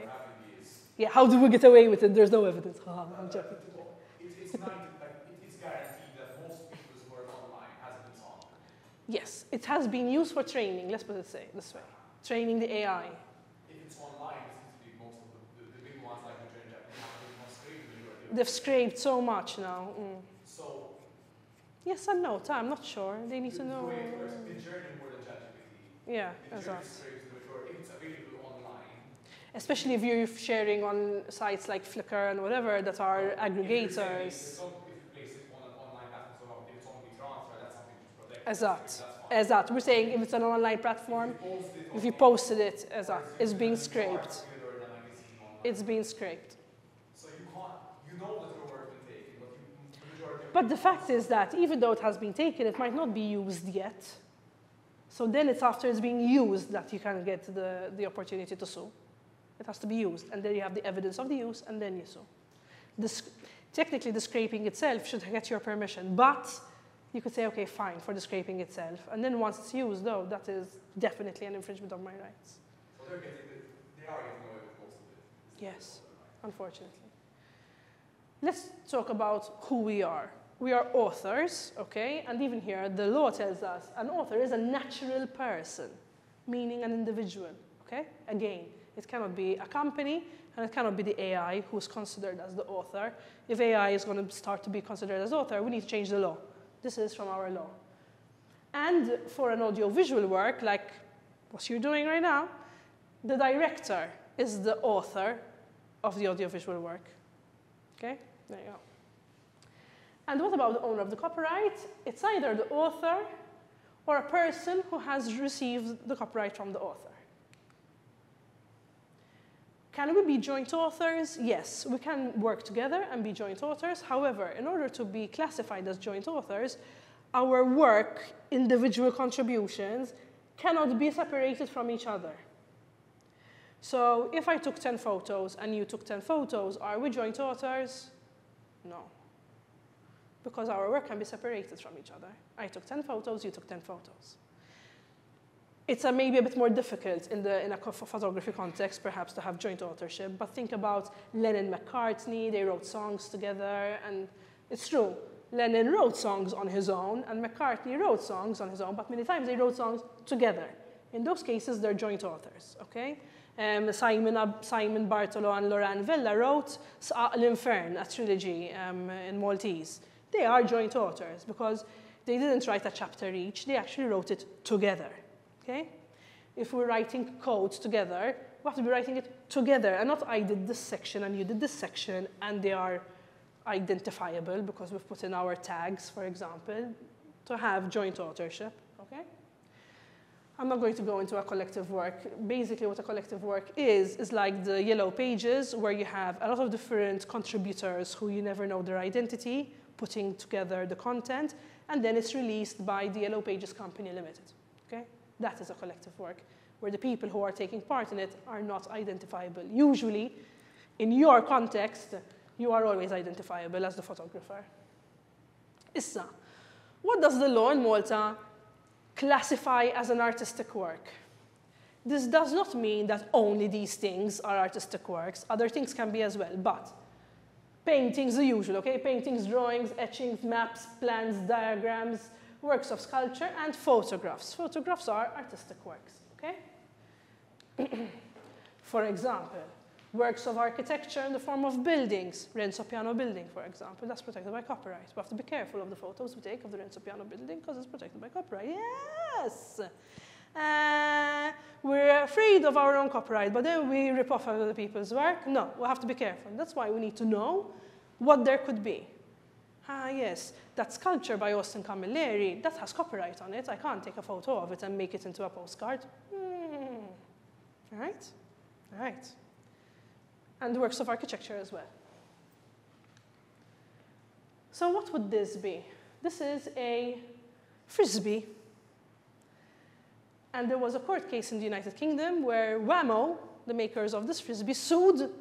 Yeah, how do we get away with it? There's no evidence. Oh, I'm joking. It's guaranteed that most people's work online has been on. Yes, it has been used for training, let's put it this way. Training the A I. If it's online, it seems to be most of the big ones like the training that they've scraped so much now. Mm. So. Yes and no, I'm not sure. They need the, to know. The way it works, Midjourney more than ChatGPT. Yeah, exactly. It's available online. Especially if you're sharing on sites like Flickr and whatever that are so aggregators. If you place it on an online platform, if it's only transfer, that's something to protect. Exactly. Exactly. We're saying if it's an online platform, if you posted it, it exactly, it's being scraped. It's being scraped. So you can't, you know that. But the fact is that even though it has been taken, it might not be used yet. So then it's after it's being used that you can get the, the opportunity to sue. It has to be used. And then you have the evidence of the use, and then you sue. This, technically, the scraping itself should get your permission. But you could say, OK, fine, for the scraping itself. And then once it's used, though, that is definitely an infringement of my rights. So they're getting the, they are getting away with most of it. Yes, unfortunately. Let's talk about who we are. We are authors, okay? And even here, the law tells us an author is a natural person, meaning an individual, okay? Again, it cannot be a company, and it cannot be the A I who's considered as the author. If A I is going to start to be considered as author, we need to change the law. This is from our law. And for an audiovisual work, like what you're doing right now, the director is the author of the audiovisual work, okay? There you go. And what about the owner of the copyright? It's either the author or a person who has received the copyright from the author. Can we be joint authors? Yes, we can work together and be joint authors. However, in order to be classified as joint authors, our work, individual contributions, cannot be separated from each other. So if I took ten photos and you took ten photos, are we joint authors? No. Because our work can be separated from each other. I took ten photos, you took ten photos. It's a maybe a bit more difficult in, the, in a photography context, perhaps, to have joint authorship. But think about Lennon-McCartney. They wrote songs together. And it's true. Lennon wrote songs on his own, and McCartney wrote songs on his own. But many times, they wrote songs together. In those cases, they're joint authors. Okay? Um, Simon, Simon Bartolo and Loran Villa wrote L'Infern, a trilogy um, in Maltese. They are joint authors because they didn't write a chapter each. They actually wrote it together. Okay? If we're writing codes together, we have to be writing it together, and not I did this section and you did this section, and they are identifiable because we've put in our tags, for example, to have joint authorship. Okay? I'm not going to go into a collective work. Basically, what a collective work is, is like the yellow pages where you have a lot of different contributors who you never know their identity, putting together the content, and then it's released by the Yellow Pages Company Limited. Okay? That is a collective work, where the people who are taking part in it are not identifiable. Usually, in your context, you are always identifiable as the photographer. Issa, what does the law in Malta classify as an artistic work? This does not mean that only these things are artistic works. Other things can be as well, but paintings, the usual, okay? Paintings, drawings, etchings, maps, plans, diagrams, works of sculpture, and photographs. Photographs are artistic works, okay? For example, works of architecture in the form of buildings. Renzo Piano building, for example, that's protected by copyright. We have to be careful of the photos we take of the Renzo Piano building because it's protected by copyright. Yes! Uh, we're afraid of our own copyright, but then we rip off other people's work. No, we have to be careful. That's why we need to know what there could be. Ah, yes, that sculpture by Austin Camilleri, that has copyright on it. I can't take a photo of it and make it into a postcard. Mm. All right? All right. And works of architecture as well. So what would this be? This is a frisbee. And there was a court case in the United Kingdom where Wham-O, the makers of this frisbee, sued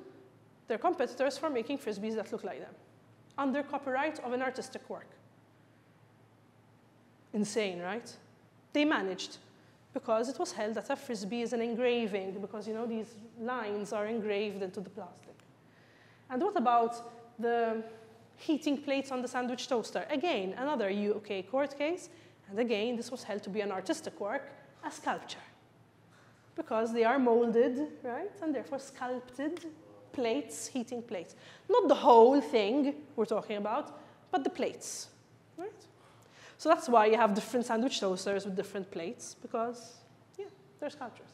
their competitors for making frisbees that look like them, under copyright of an artistic work. Insane, right? They managed, because it was held that a frisbee is an engraving, because you know these lines are engraved into the plastic. And what about the heating plates on the sandwich toaster? Again, another U K court case, and again, this was held to be an artistic work, a sculpture, because they are molded, right? And therefore sculpted plates, heating plates. Not the whole thing we're talking about, but the plates, right? So that's why you have different sandwich toasters with different plates, because, yeah, they're sculptures.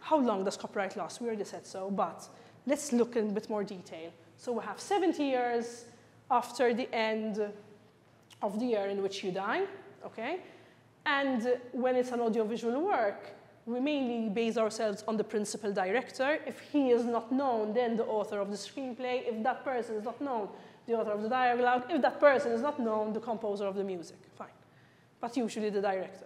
How long does copyright last? We already said so, but let's look in a bit more detail. So we have seventy years after the end of the year in which you die, okay? And when it's an audiovisual work, we mainly base ourselves on the principal director. If he is not known, then the author of the screenplay. If that person is not known, the author of the dialogue. If that person is not known, the composer of the music. Fine. But usually the director.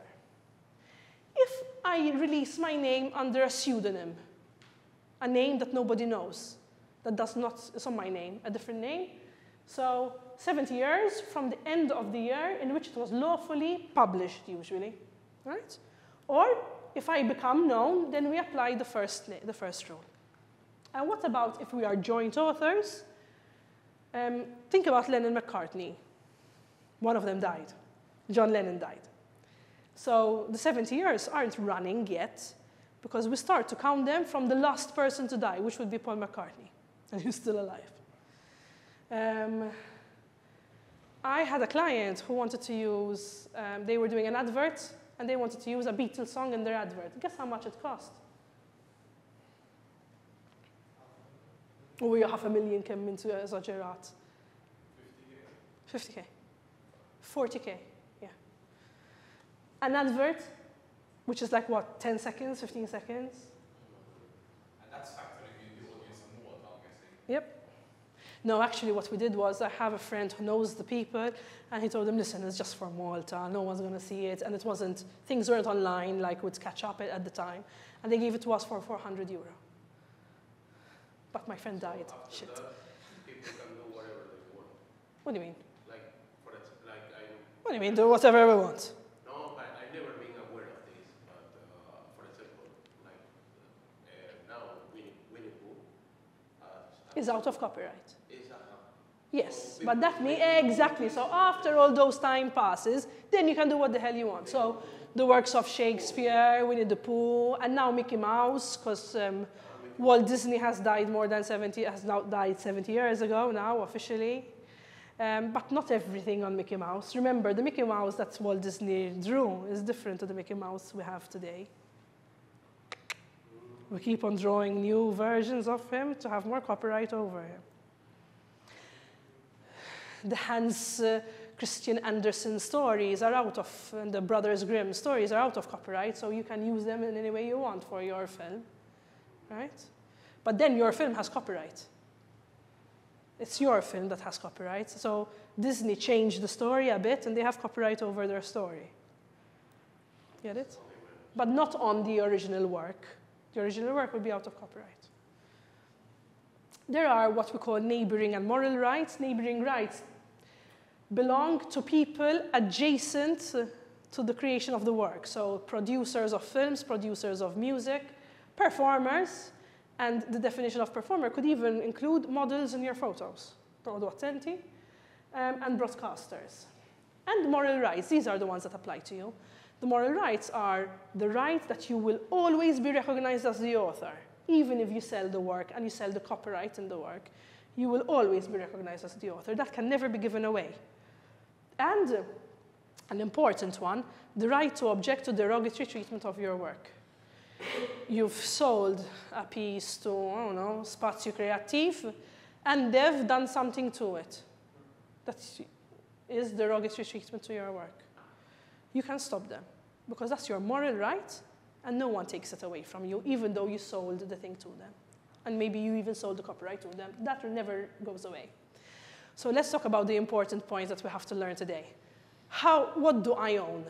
If I release my name under a pseudonym, a name that nobody knows, that does not, it's not my name, a different name. So seventy years from the end of the year in which it was lawfully published, usually, right? Or if I become known, then we apply the first, the first rule. And what about if we are joint authors? Um, think about Lennon-McCartney. One of them died. John Lennon died. So the seventy years aren't running yet, because we start to count them from the last person to die, which would be Paul McCartney, and he's still alive. Um, I had a client who wanted to use, um, they were doing an advert, and they wanted to use a Beatles song in their advert. Guess how much it cost? Oh, half a million came into Zajerat. fifty K. forty K, yeah. An advert, which is like what, ten seconds, fifteen seconds? And that's factoring in the audience and more, I'm guessing. Yep. No, actually, what we did was I have a friend who knows the people, and he told them, listen, it's just for Malta. No one's going to see it. And it wasn't, things weren't online like would catch up at the time. And they gave it to us for four hundred euro. But my friend so died. Shit. That, people can do whatever they want. What do you mean? Like, for it, like I... What do you mean, do whatever we want? No, but I is out of copyright. Yes, but that means, exactly. So after all those time passes, then you can do what the hell you want. So the works of Shakespeare, Winnie the Pooh, and now Mickey Mouse, because um, Walt Disney has died more than seventy, has now died seventy years ago now, officially. Um, but not everything on Mickey Mouse. Remember, the Mickey Mouse that Walt Disney drew is different to the Mickey Mouse we have today. We keep on drawing new versions of him to have more copyright over him. The Hans uh, Christian Andersen stories are out of, and the Brothers Grimm stories are out of copyright, so you can use them in any way you want for your film, right? But then your film has copyright. It's your film that has copyright, so Disney changed the story a bit, and they have copyright over their story. Get it? But not on the original work. The original work would be out of copyright. There are what we call neighboring and moral rights. Neighboring rights belong to people adjacent to the creation of the work. So producers of films, producers of music, performers, and the definition of performer could even include models in your photos, um, and broadcasters. And moral rights, these are the ones that apply to you. The moral rights are the right that you will always be recognized as the author. Even if you sell the work and you sell the copyright in the work, you will always be recognized as the author. That can never be given away. And uh, an important one, the right to object to derogatory treatment of your work. You've sold a piece to, I don't know, Spazio Creative, and they've done something to it. That is derogatory treatment to your work. You can stop them, because that's your moral right, and no one takes it away from you, even though you sold the thing to them. And maybe you even sold the copyright to them. That never goes away. So let's talk about the important points that we have to learn today. How, what do I own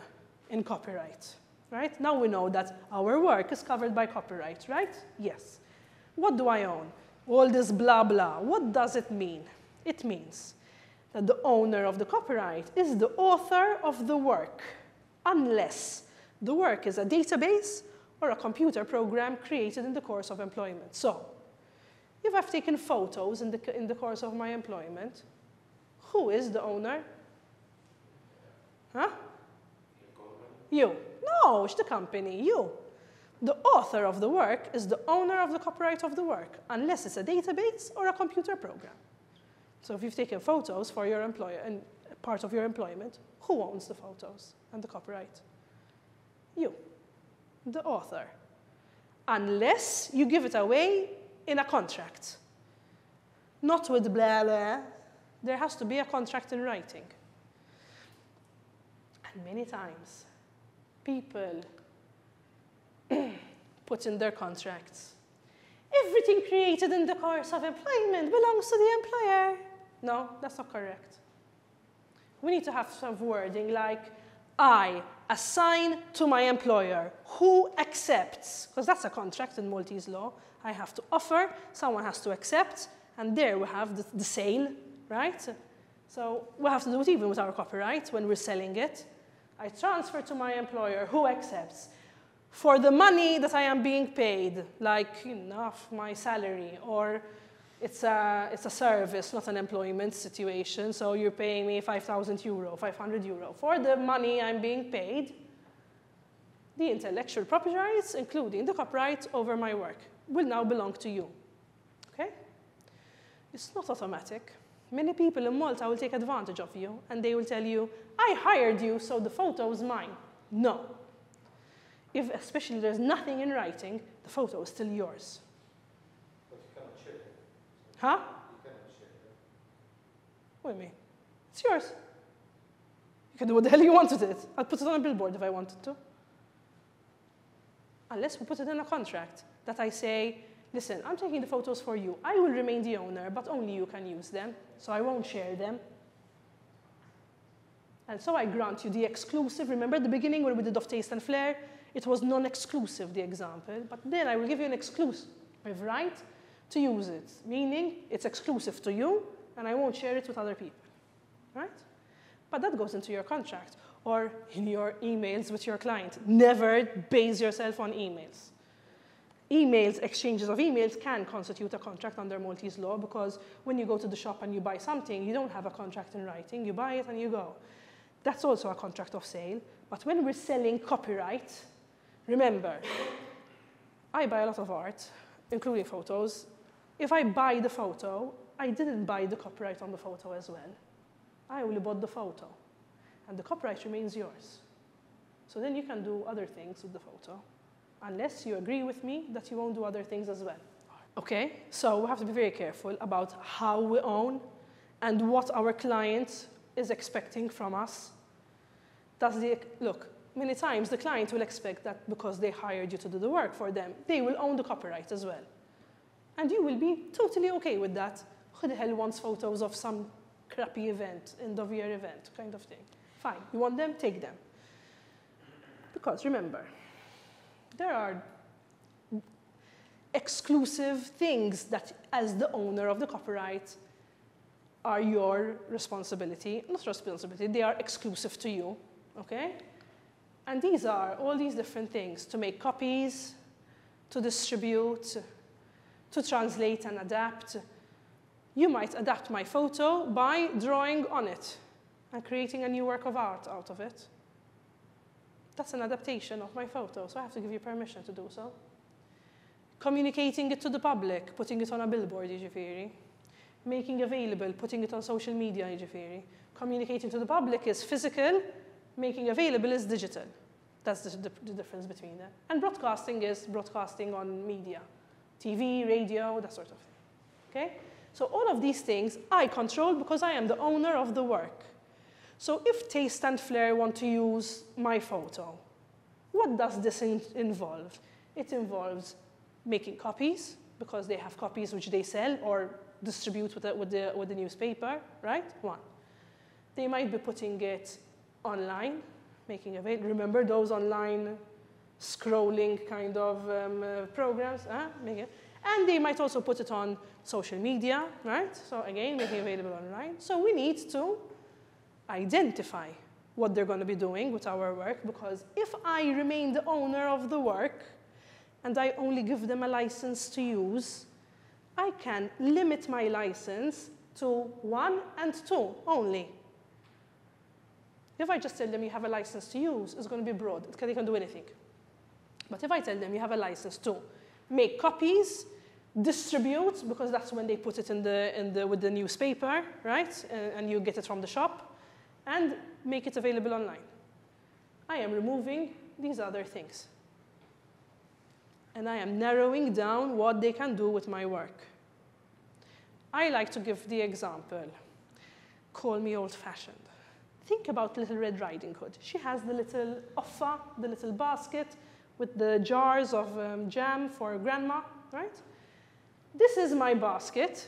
in copyright? Right? Now we know that our work is covered by copyright, right? Yes. What do I own? All this blah, blah. What does it mean? It means that the owner of the copyright is the author of the work, unless the work is a database or a computer program created in the course of employment. So, if I've taken photos in the, in the course of my employment, who is the owner? Huh? You. No, it's the company, you. The author of the work is the owner of the copyright of the work, unless it's a database or a computer program. So if you've taken photos for your employer and part of your employment, who owns the photos and the copyright? You, the author, unless you give it away in a contract. Not with blah, blah. There has to be a contract in writing. And many times, people put in their contracts, everything created in the course of employment belongs to the employer. No, that's not correct. We need to have some wording like, I assign to my employer who accepts, because that's a contract in Maltese law. I have to offer, someone has to accept, and there we have the, the sale, right? So we have to do it even with our copyright when we're selling it. I transfer to my employer who accepts for the money that I am being paid, like enough my salary, or it's a, it's a service, not an employment situation, so you're paying me five thousand euro, five hundred euro. For the money I'm being paid, the intellectual property rights, including the copyright over my work, will now belong to you, okay? It's not automatic. Many people in Malta will take advantage of you, and they will tell you, I hired you, so the photo is mine. No. If especially there's nothing in writing, the photo is still yours. Huh? You cannot share them. What do you mean? It's yours. You can do what the hell you want with it. I'd put it on a billboard if I wanted to. Unless we put it in a contract that I say, listen, I'm taking the photos for you. I will remain the owner, but only you can use them, so I won't share them. And so I grant you the exclusive. Remember at the beginning when we did Of Taste and Flair? It was non-exclusive, the example. But then I will give you an exclusive right to use it, meaning it's exclusive to you, and I won't share it with other people, right? But that goes into your contract or in your emails with your client. Never base yourself on emails. emails, exchanges of emails can constitute a contract under Maltese law, because when you go to the shop and you buy something, you don't have a contract in writing, you buy it and you go. That's also a contract of sale. But when we're selling copyright, remember, I buy a lot of art, including photos. If I buy the photo, I didn't buy the copyright on the photo as well. I only bought the photo, and the copyright remains yours. So then you can do other things with the photo, unless you agree with me that you won't do other things as well. Okay, so we have to be very careful about how we own and what our client is expecting from us. Does the, look, many times the client will expect that because they hired you to do the work for them, they will own the copyright as well. And you will be totally okay with that. Who the hell wants photos of some crappy event, end of year event, kind of thing? Fine, you want them, take them. Because remember, there are exclusive things that, as the owner of the copyright, are your responsibility. Not responsibility, they are exclusive to you, okay? And these are all these different things: to make copies, to distribute, to translate and adapt. You might adapt my photo by drawing on it and creating a new work of art out of it. That's an adaptation of my photo, so I have to give you permission to do so. Communicating it to the public, putting it on a billboard, jiġifieri. Making available, putting it on social media, jiġifieri. Communicating to the public is physical, making available is digital. That's the, the, the difference between them. And broadcasting is broadcasting on media, T V, radio, that sort of thing, okay? So all of these things I control because I am the owner of the work. So if Taste and Flair want to use my photo, what does this in involve? It involves making copies, because they have copies which they sell or distribute with the, with the, with the newspaper, right? One. They might be putting it online, making available. Remember those online scrolling kind of um, uh, programs? Huh? Make it. And they might also put it on social media, right? So again, making available online. So we need to identify what they're going to be doing with our work, because if I remain the owner of the work and I only give them a license to use, I can limit my license to one and two only. If I just tell them you have a license to use, it's going to be broad. They can do anything. But if I tell them you have a license to make copies, distribute, because that's when they put it in the, in the, with the newspaper, right? And, and you get it from the shop, and make it available online. I am removing these other things. And I am narrowing down what they can do with my work. I like to give the example. Call me old-fashioned. Think about Little Red Riding Hood. She has the little offa, the little basket with the jars of um, jam for grandma, right? This is my basket,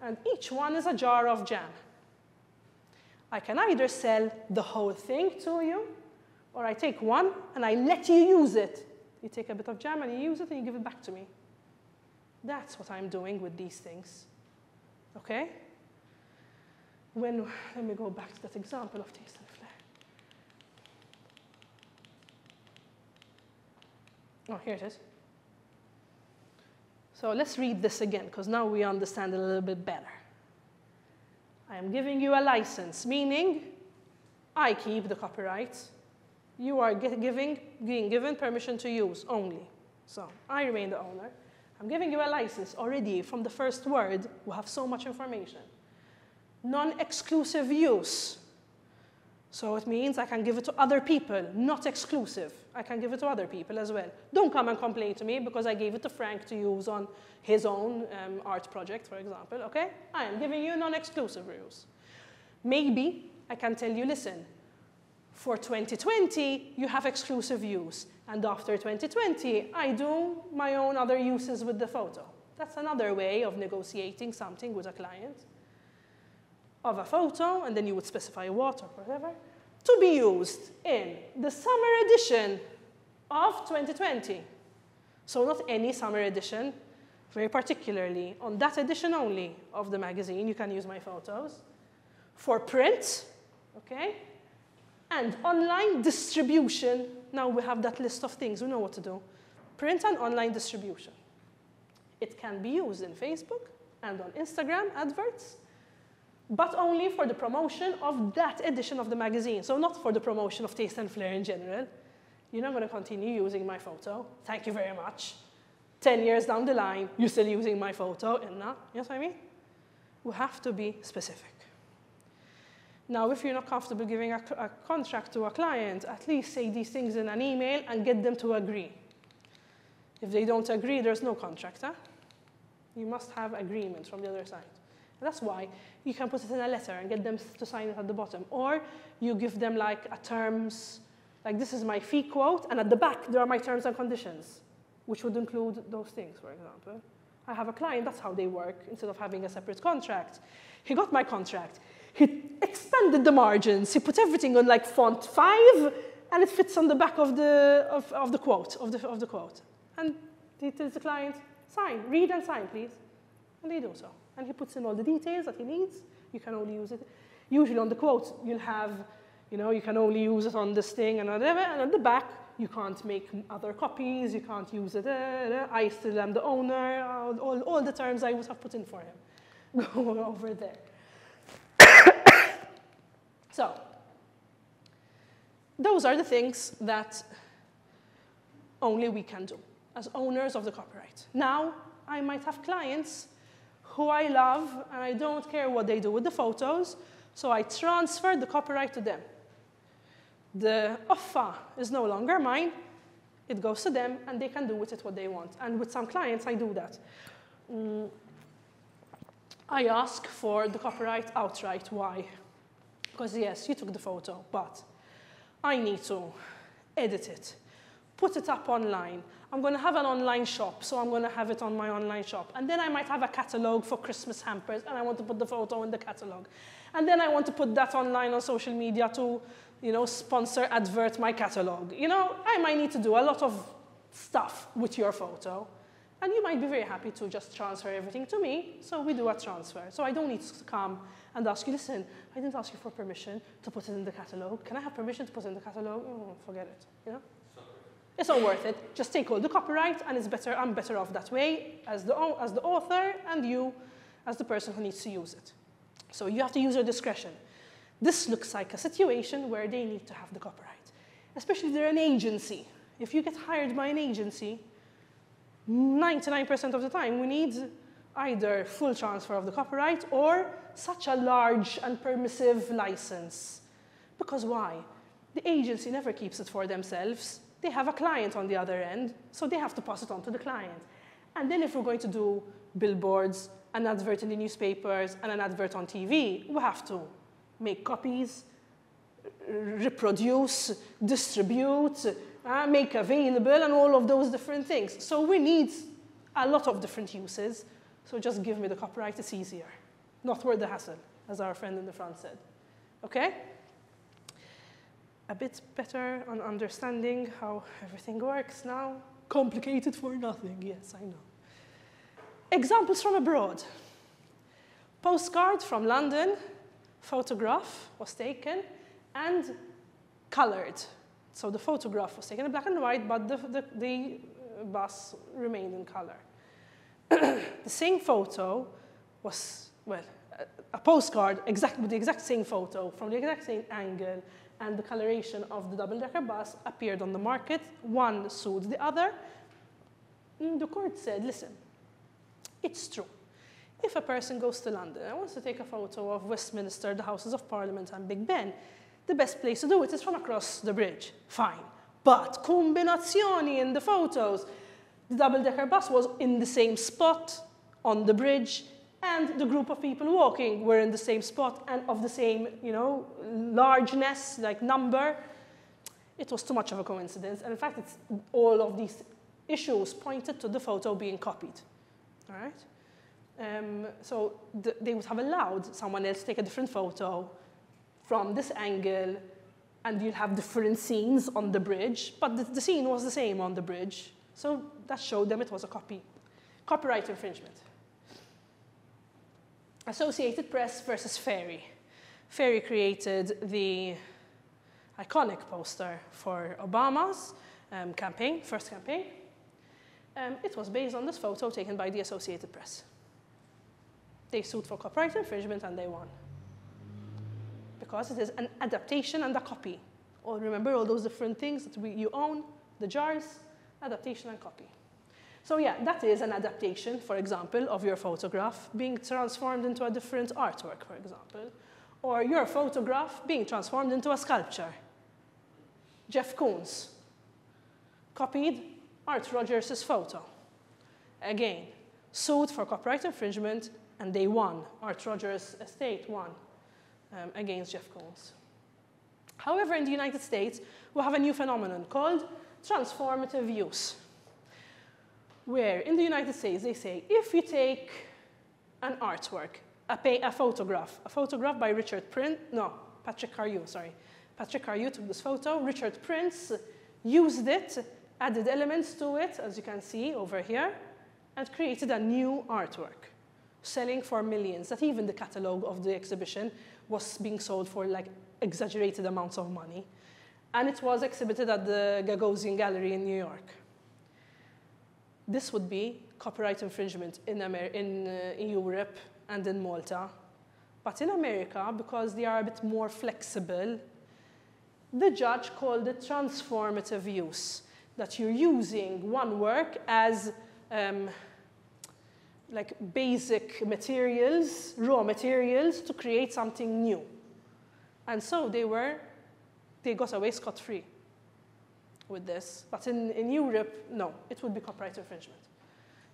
and each one is a jar of jam. I can either sell the whole thing to you, or I take one and I let you use it. You take a bit of jam and you use it and you give it back to me. That's what I'm doing with these things, okay? When, let me go back to that example of Taste and Flair. Oh, here it is. So let's read this again, because now we understand it a little bit better. I am giving you a license, meaning I keep the copyright. You are get giving, being given permission to use only. So I remain the owner. I'm giving you a license already. From the first word, we have so much information. Non-exclusive use. So it means I can give it to other people, not exclusive. I can give it to other people as well. Don't come and complain to me because I gave it to Frank to use on his own um, art project, for example, okay? I am giving you non-exclusive rules. Maybe I can tell you, listen, for twenty twenty, you have exclusive use, and after twenty twenty, I do my own other uses with the photo. That's another way of negotiating something with a client. Of a photo, and then you would specify what or whatever, to be used in the summer edition of twenty twenty. So not any summer edition, very particularly on that edition only of the magazine, you can use my photos, for print, okay, and online distribution. Now we have that list of things, we know what to do. print and online distribution. It can be used in Facebook and on Instagram adverts, but only for the promotion of that edition of the magazine, so not for the promotion of taste and flair in general. You're not going to continue using my photo. Thank you very much. ten years down the line, you're still using my photo and not, you know what I mean? We have to be specific. Now, if you're not comfortable giving a, a contract to a client, at least say these things in an email and get them to agree. If they don't agree, there's no contract, huh? You must have agreement from the other side. And that's why you can put it in a letter and get them to sign it at the bottom. Or you give them like a terms, like this is my fee quote, and at the back there are my terms and conditions, which would include those things, for example. I have a client, that's how they work, instead of having a separate contract. He got my contract. He expanded the margins. He put everything on like font five, and it fits on the back of the, of, of the quote, of the, of the quote. And he tells the client, sign, read and sign, please. And they do so. And he puts in all the details that he needs. You can only use it. Usually on the quotes, you'll have, you know, you can only use it on this thing and whatever. And at the back, you can't make other copies. You can't use it. I still am the owner. All, all the terms I would have put in for him. Go over there. So, those are the things that only we can do as owners of the copyright. Now, I might have clients who I love, and I don't care what they do with the photos, so I transfer the copyright to them. The offer is no longer mine. It goes to them, and they can do with it what they want. And with some clients, I do that. Mm. I ask for the copyright outright. Why? Because, yes, you took the photo, but I need to edit it, put it up online. I'm going to have an online shop, so I'm going to have it on my online shop. And then I might have a catalog for Christmas hampers, and I want to put the photo in the catalog. And then I want to put that online on social media to, you know, sponsor, advert my catalog. You know, I might need to do a lot of stuff with your photo. And you might be very happy to just transfer everything to me, so we do a transfer. So I don't need to come and ask you, listen, I didn't ask you for permission to put it in the catalog. Can I have permission to put it in the catalog? Oh, forget it, you know? It's not worth it. Just take all the copyright, and it's better. I'm better off that way as the, as the author and you as the person who needs to use it. So you have to use your discretion. This looks like a situation where they need to have the copyright, especially if they're an agency. If you get hired by an agency, ninety-nine percent of the time, we need either full transfer of the copyright or such a large and permissive license. Because why? The agency never keeps it for themselves. They have a client on the other end, so they have to pass it on to the client. And then if we're going to do billboards, an advert in the newspapers, and an advert on T V, we have to make copies, reproduce, distribute, uh, make available, and all of those different things. So we need a lot of different uses, so just give me the copyright, it's easier. Not worth the hassle, as our friend in the front said, okay? A bit better on understanding how everything works now. Complicated for nothing, yes, I know. Examples from abroad. Postcard from London, photograph was taken and colored. So the photograph was taken in black and white, but the, the, the bus remained in color. The same photo was, well, a postcard exact, with the exact same photo from the exact same angle, and the coloration of the double-decker bus appeared on the market. One sued the other. The court said, listen, it's true. If a person goes to London and wants to take a photo of Westminster, the Houses of Parliament, and Big Ben, the best place to do it is from across the bridge. Fine. But combinazioni in the photos. The double-decker bus was in the same spot on the bridge, and the group of people walking were in the same spot and of the same, you know, largeness, like number. It was too much of a coincidence. And in fact, it's, all of these issues pointed to the photo being copied. All right? Um, so th they would have allowed someone else to take a different photo from this angle, and you'd have different scenes on the bridge. But the, the scene was the same on the bridge. So that showed them it was a copy. Copyright infringement. Associated Press versus Ferry. Ferry created the iconic poster for Obama's um, campaign, first campaign. Um, it was based on this photo taken by the Associated Press. They sued for copyright infringement and they won. Because it is an adaptation and a copy. Or remember all those different things that we, you own, the jars, adaptation and copy. So yeah, that is an adaptation, for example, of your photograph being transformed into a different artwork, for example. Or your photograph being transformed into a sculpture. Jeff Koons copied Art Rogers' photo. Again, sued for copyright infringement, and they won. Art Rogers' estate won um, against Jeff Koons. However, in the United States, we have a new phenomenon called transformative use, where in the United States, they say, if you take an artwork, a, a photograph, a photograph by Richard Prince, no, Patrick Cariou, sorry. Patrick Cariou took this photo. Richard Prince used it, added elements to it, as you can see over here, and created a new artwork, selling for millions. That even the catalog of the exhibition was being sold for like exaggerated amounts of money. And it was exhibited at the Gagosian Gallery in New York. This would be copyright infringement in, Amer in, uh, in Europe and in Malta. But in America, because they are a bit more flexible, the judge called it transformative use, that you're using one work as um, like basic materials, raw materials, to create something new. And so they were, they got away scot-free with this. But in, in Europe, no, it would be copyright infringement.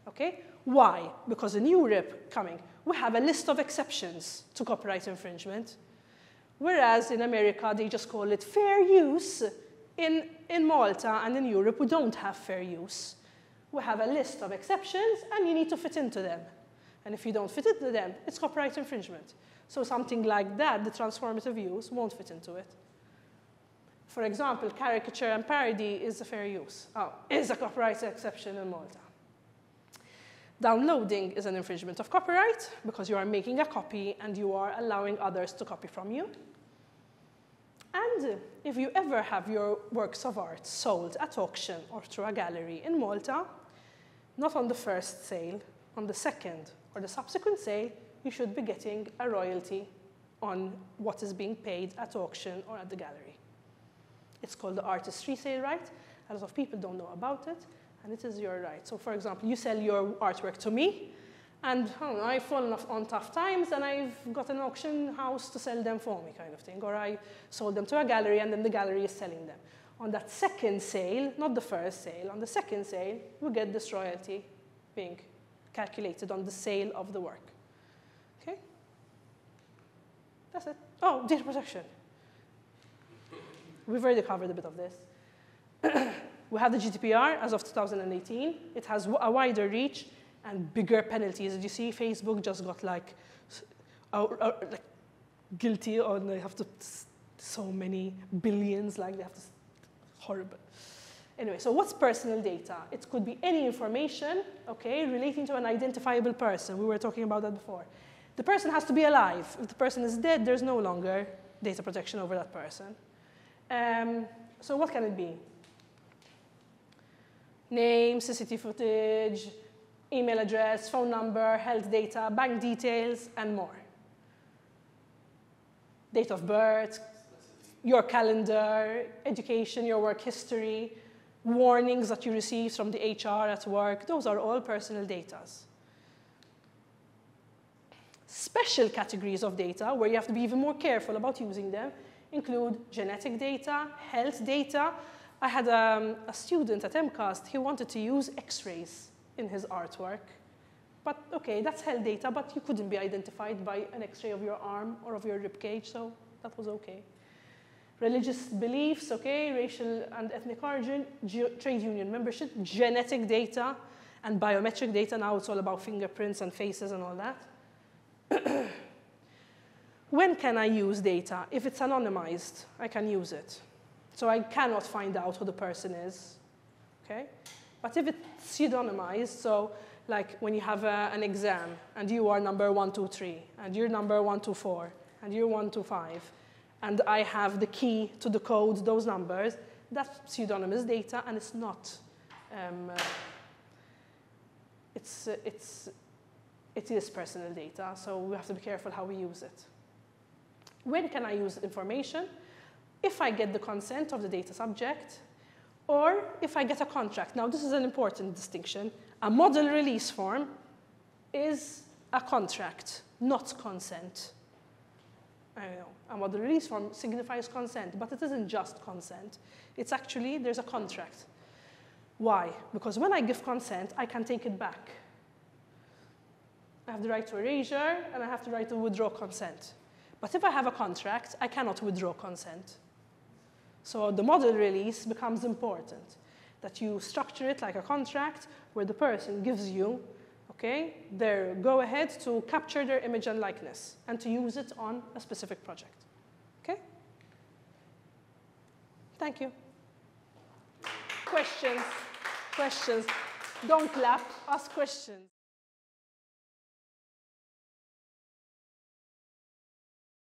Okay? Why? Because in Europe, coming, we have a list of exceptions to copyright infringement. Whereas in America, they just call it fair use. In, in Malta and in Europe, we don't have fair use. We have a list of exceptions, and you need to fit into them. And if you don't fit into them, it's copyright infringement. So something like that, the transformative use, won't fit into it. For example, caricature and parody is a fair use. Oh, is a copyright exception in Malta. Downloading is an infringement of copyright because you are making a copy and you are allowing others to copy from you. And if you ever have your works of art sold at auction or through a gallery in Malta, not on the first sale, on the second or the subsequent sale, you should be getting a royalty on what is being paid at auction or at the gallery. It's called the artist's resale right. A lot of people don't know about it, and it is your right. So for example, you sell your artwork to me, and I don't know, I've fallen off on tough times, and I've got an auction house to sell them for me, kind of thing. Or I sold them to a gallery, and then the gallery is selling them. On that second sale, not the first sale, on the second sale, we get this royalty being calculated on the sale of the work. Okay? That's it. Oh, data protection. We've already covered a bit of this. We have the G D P R as of two thousand eighteen. It has a wider reach and bigger penalties. Did you see Facebook just got like, or, or, like guilty, or they have to, so many billions, like they have to, horrible. Anyway, so what's personal data? It could be any information, okay, relating to an identifiable person. We were talking about that before. The person has to be alive. If the person is dead, there's no longer data protection over that person. Um, so what can it be? Name, C C T V footage, email address, phone number, health data, bank details, and more. Date of birth, your calendar, education, your work history, warnings that you receive from the H R at work. Those are all personal data. Special categories of data, where you have to be even more careful about using them, include genetic data, health data. I had um, a student at MCAST, he wanted to use x-rays in his artwork. But okay, that's health data, but you couldn't be identified by an x-ray of your arm or of your ribcage, so that was okay. Religious beliefs, okay, racial and ethnic origin, trade union membership, genetic data, and biometric data. Now it's all about fingerprints and faces and all that. When can I use data? If it's anonymized, I can use it. So I cannot find out who the person is, okay? But if it's pseudonymized, so like when you have a, an exam and you are number one two three, and you're number one two four, and you're one two five, and I have the key to the code, those numbers, that's pseudonymous data, and it's not um, it's, uh, it's, it is personal data, so we have to be careful how we use it. When can I use information? If I get the consent of the data subject, or if I get a contract. Now, this is an important distinction. A model release form is a contract, not consent. I don't know, a model release form signifies consent, but it isn't just consent. It's actually, there's a contract. Why? Because when I give consent, I can take it back. I have the right to erasure, and I have the right to withdraw consent. But if I have a contract, I cannot withdraw consent. So the model release becomes important, that you structure it like a contract where the person gives you, okay, their go-ahead to capture their image and likeness and to use it on a specific project. Okay? Thank you. Questions? Questions? Don't clap. Ask questions.